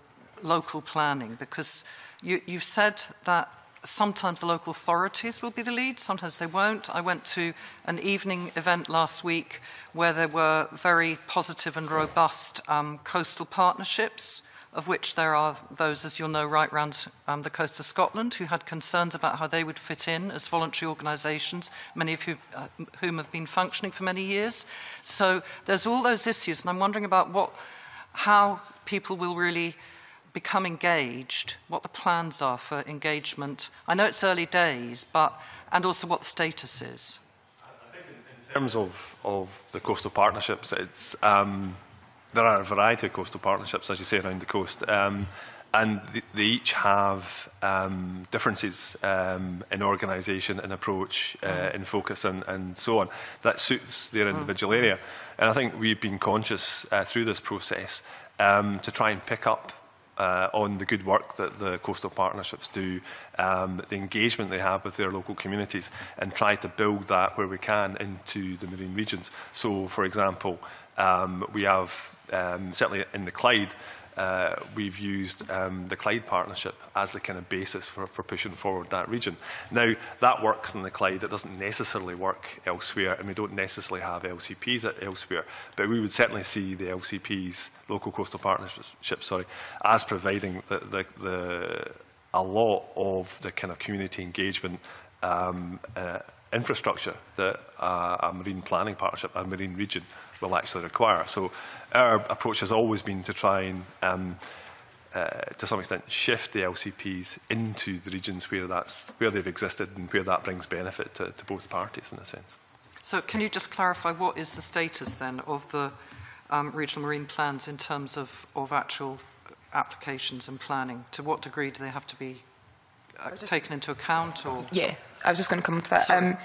planning, because you've said that sometimes the local authorities will be the lead, sometimes they won't. I went to an evening event last week where there were very positive and robust coastal partnerships, of which there are those, as you'll know, right round the coast of Scotland, who had concerns about how they would fit in as voluntary organisations, many of whom have been functioning for many years. So there's all those issues, and I'm wondering about how people will really become engaged, what the plans are for engagement. I know it's early days, and also what the status is. I think in terms of the coastal partnerships, it's... there are a variety of coastal partnerships, as you say, around the coast, and they each have differences in organisation, in approach, in focus, and so on, that suits their individual area. And I think we've been conscious through this process to try and pick up on the good work that the coastal partnerships do, the engagement they have with their local communities, and try to build that where we can into the marine regions. So, for example, we have, certainly in the Clyde, we've used the Clyde partnership as the kind of basis for pushing forward that region. Now, that works in the Clyde, it doesn't necessarily work elsewhere, and we don't necessarily have LCPs elsewhere, but we would certainly see the LCPs, local coastal partnerships, sorry, as providing a lot of the kind of community engagement infrastructure that a marine planning partnership, a marine region, will actually require. So our approach has always been to try and, to some extent, shift the LCPs into the regions where they've existed and where that brings benefit to both parties, in a sense. So can you just clarify what is the status, then, of the regional marine plans in terms of actual applications and planning? To what degree do they have to be taken into account? Or? Yeah, I was just going to come to that.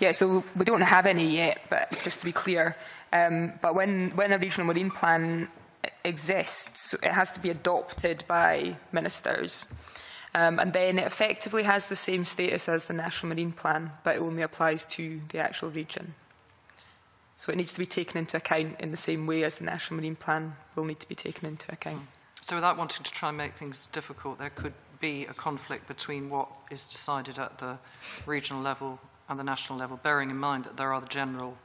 Yeah, so we don't have any yet, but just to be clear, but when a regional marine plan exists, it has to be adopted by ministers. And then it effectively has the same status as the National Marine Plan, but it only applies to the actual region. So it needs to be taken into account in the same way as the National Marine Plan will need to be taken into account. So without wanting to try and make things difficult, there could be a conflict between what is decided at the regional level and the national level, bearing in mind that there are the general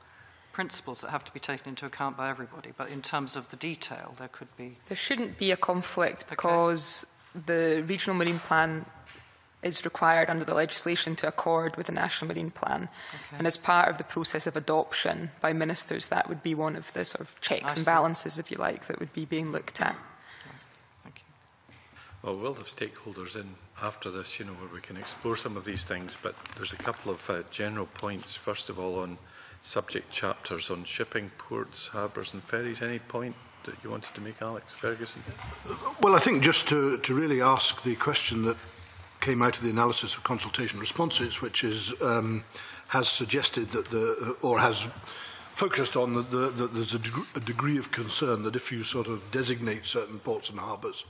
principles that have to be taken into account by everybody. But in terms of the detail, there could be... There shouldn't be a conflict because the Regional Marine Plan is required under the legislation to accord with the National Marine Plan. And as part of the process of adoption by ministers, that would be one of the sort of checks and balances, if you like, that would be being looked at. Well, we'll have stakeholders in after this, you know, where we can explore some of these things, but there's a couple of general points. First of all, on subject chapters on shipping, ports, harbours and ferries. Any point that you wanted to make, Alex Fergusson? Well, I think just to really ask the question that came out of the analysis of consultation responses, which is, has suggested that the, or has focused on that there's a degree of concern that if you sort of designate certain ports and harbours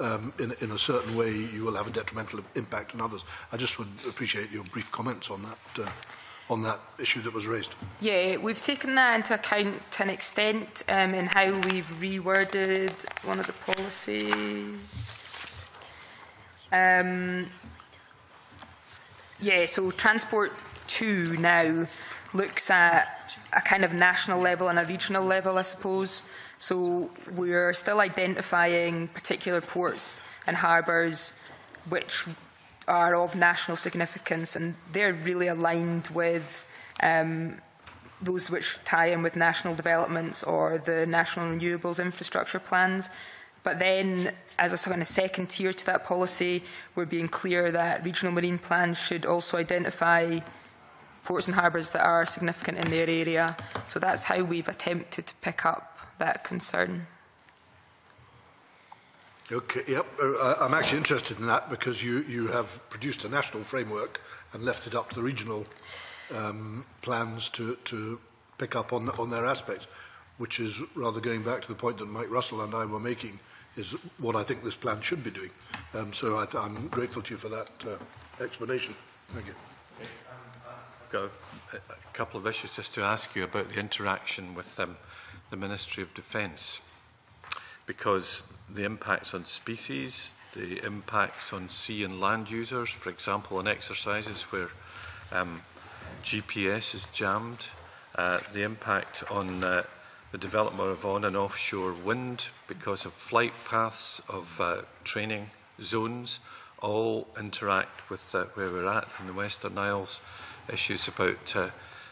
in a certain way, you will have a detrimental impact on others. I just would appreciate your brief comments on that issue that was raised. Yeah, we've taken that into account to an extent in how we've reworded one of the policies. Yeah, so Transport 2 now looks at a kind of national level and a regional level, I suppose. So we're still identifying particular ports and harbours which are of national significance, and they're really aligned with those which tie in with national developments or the national renewables infrastructure plans. But then, as a sort of second tier to that policy, we're being clear that regional marine plans should also identify ports and harbours that are significant in their area. So that's how we've attempted to pick up that concern. Okay, yep. I'm actually interested in that because you have produced a national framework and left it up to the regional plans to pick up on their aspects, which is rather going back to the point that Mike Russell and I were making, is what I think this plan should be doing. So I'm grateful to you for that explanation. Thank you. I've got a couple of issues just to ask you about the interaction with the Ministry of Defence, because the impacts on species, the impacts on sea and land users, for example, on exercises where GPS is jammed, the impact on the development of on and offshore wind because of flight paths, of training zones, all interact with where we're at in the Western Isles. Issues about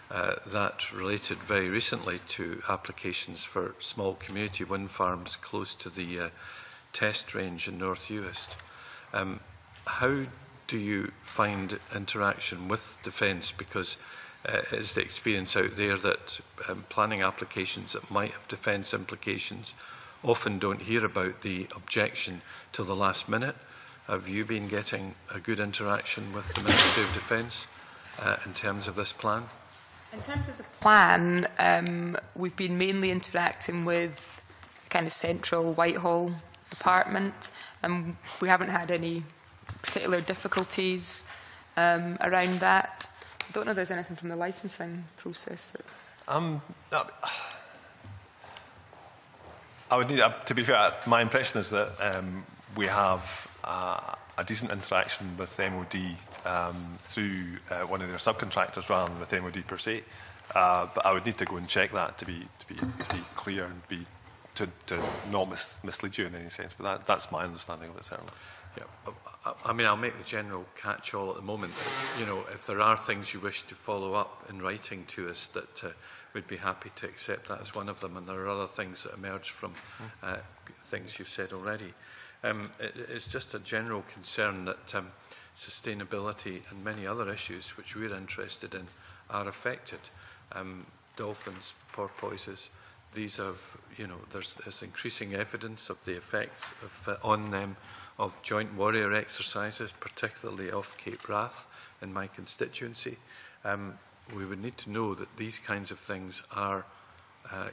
that related very recently to applications for small community wind farms close to the test range in North Uist. How do you find interaction with Defence? Because is the experience out there that planning applications that might have Defence implications often don't hear about the objection till the last minute? Have you been getting a good interaction with the Ministry of Defence in terms of this plan? In terms of the plan, we've been mainly interacting with the kind of central Whitehall department, and we haven't had any particular difficulties around that. I don't know if there's anything from the licensing process that... I would need, to be fair, my impression is that we have a decent interaction with MOD through one of their subcontractors rather than with MOD per se, but I would need to go and check that to be clear and to not mislead you in any sense. But that's my understanding of it, certainly. Yeah, I mean, I'll make the general catch-all at the moment. You know, if there are things you wish to follow up in writing to us, that we'd be happy to accept that as one of them. And there are other things that emerge from things you've said already. It's just a general concern that sustainability and many other issues which we're interested in are affected. Dolphins, porpoises, these have, you know, there's increasing evidence of the effects of, on them of joint warrior exercises, particularly off Cape Wrath in my constituency. We would need to know that these kinds of things are,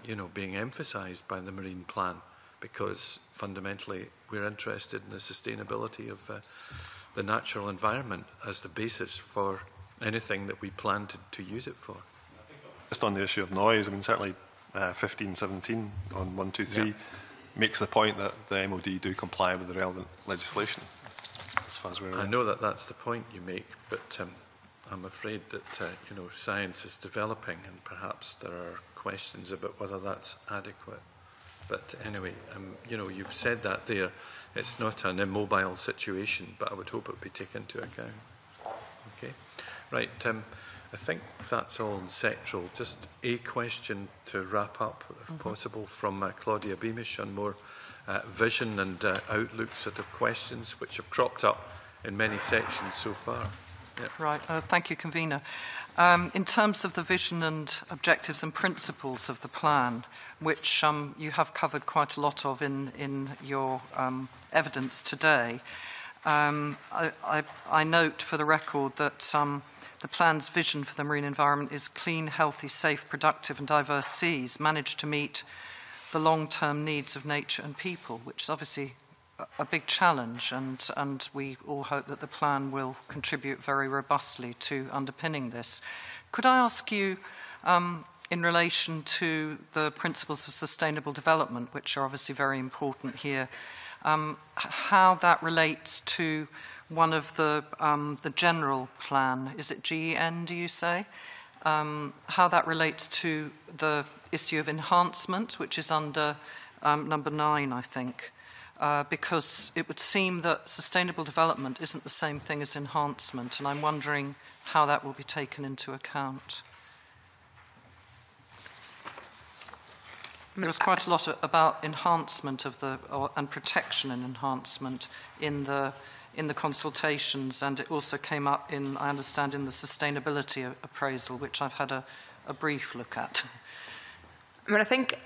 you know, being emphasised by the Marine Plan, because fundamentally we're interested in the sustainability of the natural environment as the basis for anything that we plan to use it for. Just on the issue of noise, I mean, certainly 1517 on 123 makes the point that the MOD do comply with the relevant legislation. As far as we're aware. I know that that's the point you make, but I'm afraid that you know, science is developing, and perhaps there are questions about whether that's adequate. But anyway, you know, you've said that there. It's not an immobile situation, but I would hope it would be taken into account. Okay, right. I think that's all on sectoral. Just a question to wrap up, if possible, from Claudia Beamish on more vision and outlook sort of questions, which have cropped up in many sections so far. Yep. Right. Thank you, Convener. In terms of the vision and objectives and principles of the plan, which you have covered quite a lot of in your evidence today, I note for the record that the plan's vision for the marine environment is clean, healthy, safe, productive and diverse seas managed to meet the long-term needs of nature and people, which is obviously a big challenge, and we all hope that the plan will contribute very robustly to underpinning this. Could I ask you, in relation to the principles of sustainable development, which are obviously very important here, how that relates to one of the general plan? Is it GEN, do you say? How that relates to the issue of enhancement, which is under number 9, I think. Because it would seem that sustainable development isn't the same thing as enhancement, and I'm wondering how that will be taken into account. There was quite a lot about enhancement of the, and protection and enhancement in the consultations, and it also came up in, I understand, in the sustainability appraisal, which I've had a brief look at. I mean, I think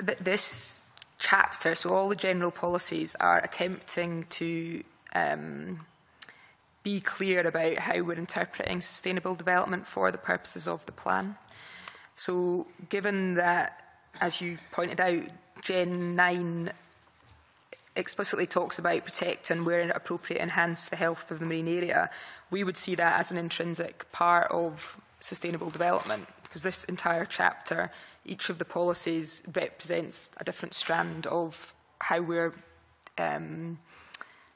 that this chapter, so all the general policies are attempting to be clear about how we're interpreting sustainable development for the purposes of the plan. So given that, as you pointed out, GEN 9 explicitly talks about protect and where appropriate enhance the health of the marine area, we would see that as an intrinsic part of sustainable development, because this entire chapter, each of the policies represents a different strand of how we're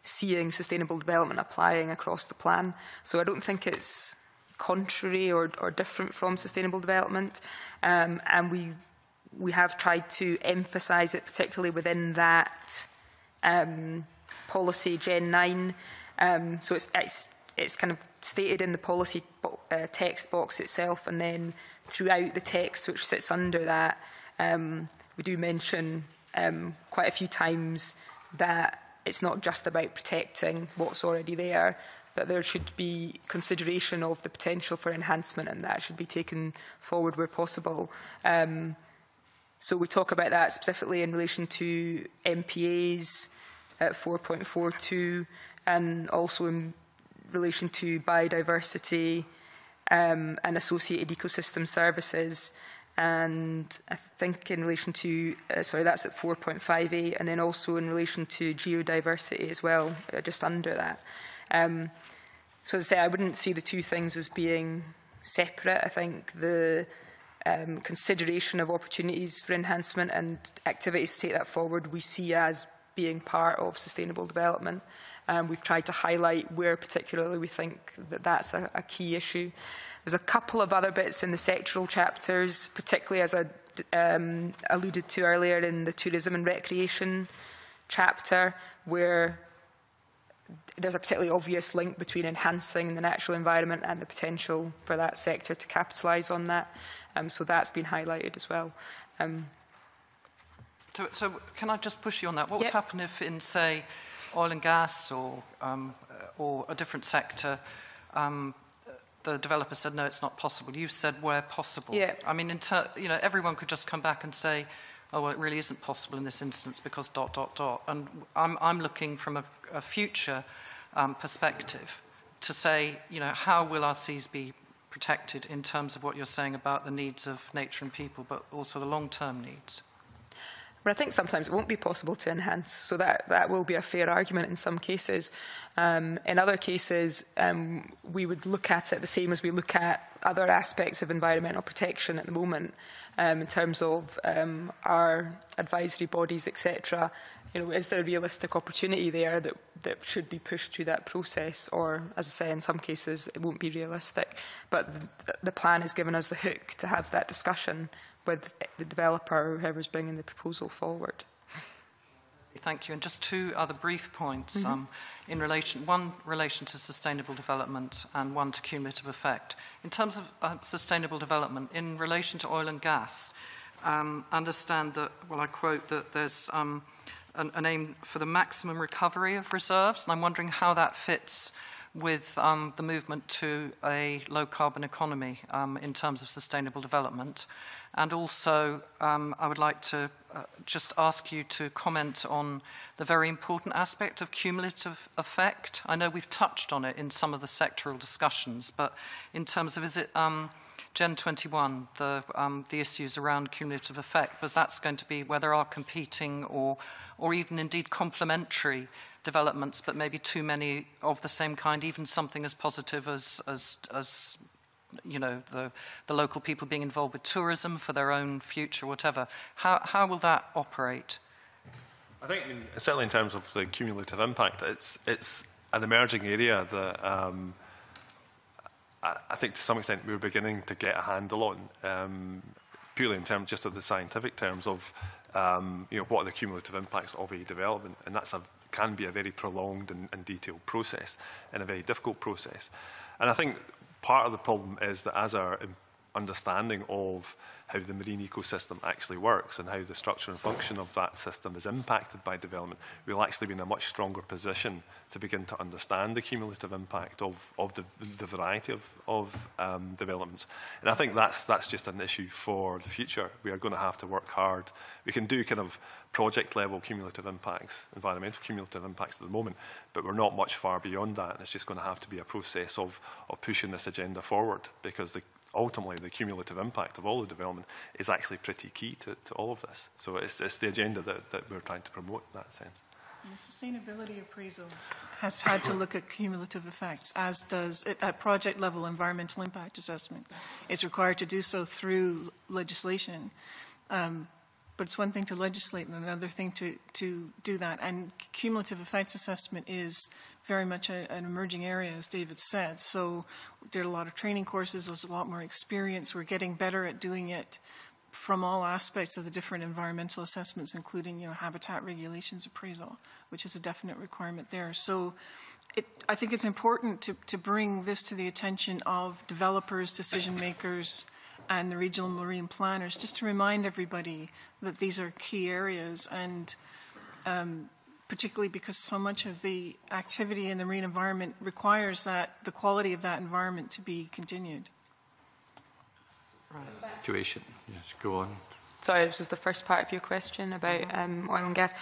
seeing sustainable development applying across the plan. So I don't think it's contrary or different from sustainable development. And we have tried to emphasise it, particularly within that policy, GEN 9. So it's kind of stated in the policy text box itself, and then throughout the text which sits under that, we do mention quite a few times that it's not just about protecting what's already there, that there should be consideration of the potential for enhancement, and that should be taken forward where possible. So we talk about that specifically in relation to MPAs at 4.42, and also in relation to biodiversity and associated ecosystem services, and I think in relation to, sorry, that's at 4.58, and then also in relation to geodiversity as well, just under that. So as I say, I wouldn't see the two things as being separate. I think the consideration of opportunities for enhancement and activities to take that forward we see as being part of sustainable development. We've tried to highlight where particularly we think that that's a key issue. There's a couple of other bits in the sectoral chapters, particularly as I alluded to earlier in the tourism and recreation chapter, where there's a particularly obvious link between enhancing the natural environment and the potential for that sector to capitalise on that. So that's been highlighted as well. So can I just push you on that? What would happen if in, say, oil and gas or a different sector, the developer said, no, it's not possible. You've said, where possible. Yeah. I mean, you know, everyone could just come back and say, oh, well, it really isn't possible in this instance because ... And I'm looking from a future perspective to say, you know, how will our seas be protected in terms of what you're saying about the needs of nature and people, but also the long-term needs? But I think sometimes it won't be possible to enhance, so that will be a fair argument in some cases. In other cases, we would look at it the same as we look at other aspects of environmental protection at the moment, in terms of our advisory bodies, etc. You know, is there a realistic opportunity there that should be pushed through that process? Or, as I say, in some cases, it won't be realistic. But the plan has given us the hook to have that discussion with the developer or whoever's bringing the proposal forward. Thank you. And just two other brief points, in relation, one to sustainable development and one to cumulative effect. In terms of sustainable development, in relation to oil and gas, understand that, well, I quote that there's an aim for the maximum recovery of reserves, and I'm wondering how that fits with the movement to a low-carbon economy in terms of sustainable development. And also, I would like to just ask you to comment on the very important aspect of cumulative effect. I know we've touched on it in some of the sectoral discussions, but in terms of, is it GEN 21, the issues around cumulative effect, because that's going to be where there are competing or even indeed complementary developments, but maybe too many of the same kind, even something as positive as you know, the local people being involved with tourism for their own future, whatever. How will that operate? I think, I mean, certainly in terms of the cumulative impact, it's an emerging area that I think to some extent we're beginning to get a handle on, purely in terms just of the scientific terms of you know, what are the cumulative impacts of a development, and that's can be a very prolonged and detailed process and a very difficult process. And I think part of the problem is that as our understanding of how the marine ecosystem actually works and how the structure and function of that system is impacted by development, we'll actually be in a much stronger position to begin to understand the cumulative impact of the variety of developments. And I think that's just an issue for the future. We are going to have to work hard. We can do kind of project-level cumulative impacts, environmental cumulative impacts at the moment, but we're not much far beyond that. And it's just going to have to be a process of pushing this agenda forward, because ultimately, the cumulative impact of all the development is actually pretty key to all of this. So it's the agenda that we're trying to promote in that sense. And the sustainability appraisal has had to look at cumulative effects, as does at project level environmental impact assessment. It's required to do so through legislation. But it's one thing to legislate and another thing to do that. And cumulative effects assessment is very much an emerging area, as David said. So there are a lot of training courses, there's a lot more experience. We're getting better at doing it from all aspects of the different environmental assessments, including, you know, habitat regulations appraisal, which is a definite requirement there. So I think it's important to bring this to the attention of developers, decision makers, and the regional marine planners, just to remind everybody that these are key areas, and particularly because so much of the activity in the marine environment requires that the quality of that environment to be continued. Right. Situation. Yes, go on. Sorry, this is the first part of your question about oil and gas.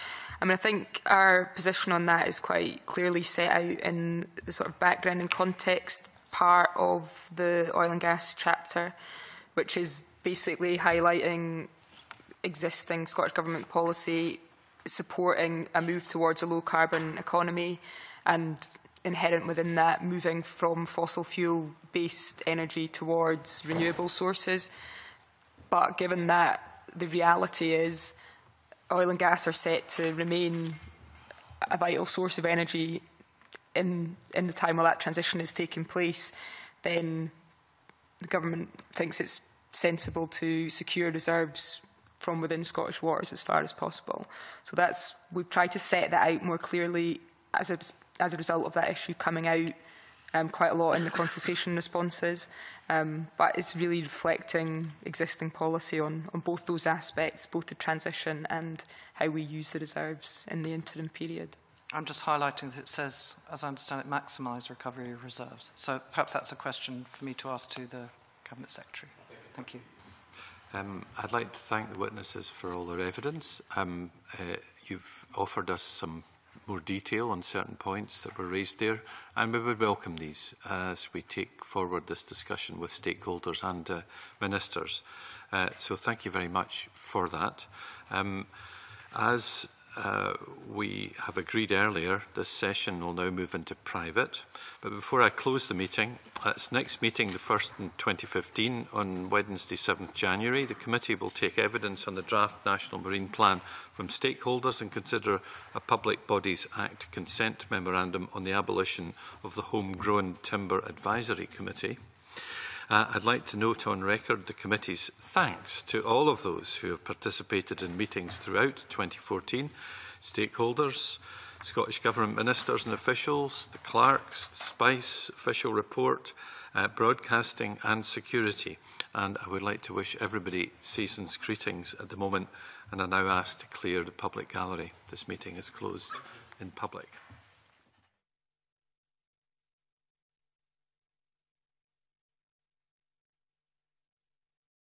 I mean, I think our position on that is quite clearly set out in the sort of background and context part of the oil and gas chapter, which is basically highlighting existing Scottish Government policy supporting a move towards a low-carbon economy, and inherent within that, moving from fossil fuel-based energy towards renewable sources. But given that the reality is oil and gas are set to remain a vital source of energy in the time while that transition is taking place, then the government thinks it's sensible to secure reserves from within Scottish waters as far as possible. So that's, we've tried to set that out more clearly as a result of that issue coming out quite a lot in the consultation responses. But it's really reflecting existing policy on both those aspects, both the transition and how we use the reserves in the interim period. I'm just highlighting that it says, as I understand it, maximise recovery of reserves. So perhaps that's a question for me to ask to the Cabinet Secretary. Thank you. I'd like to thank the witnesses for all their evidence. You've offered us some more detail on certain points that were raised there, and we would welcome these as we take forward this discussion with stakeholders and ministers. So thank you very much for that. As we have agreed earlier, this session will now move into private. But before I close the meeting, at its next meeting, the first in 2015, on Wednesday 7th January, the committee will take evidence on the draft National Marine Plan from stakeholders and consider a Public Bodies Act consent memorandum on the abolition of the Homegrown Timber Advisory Committee. I'd like to note on record the committee's thanks to all of those who have participated in meetings throughout 2014, stakeholders, Scottish Government ministers and officials, the clerks, the SPICE, official report, broadcasting and security. And I would like to wish everybody season's greetings at the moment, and I now ask to clear the public gallery. This meeting is closed in public.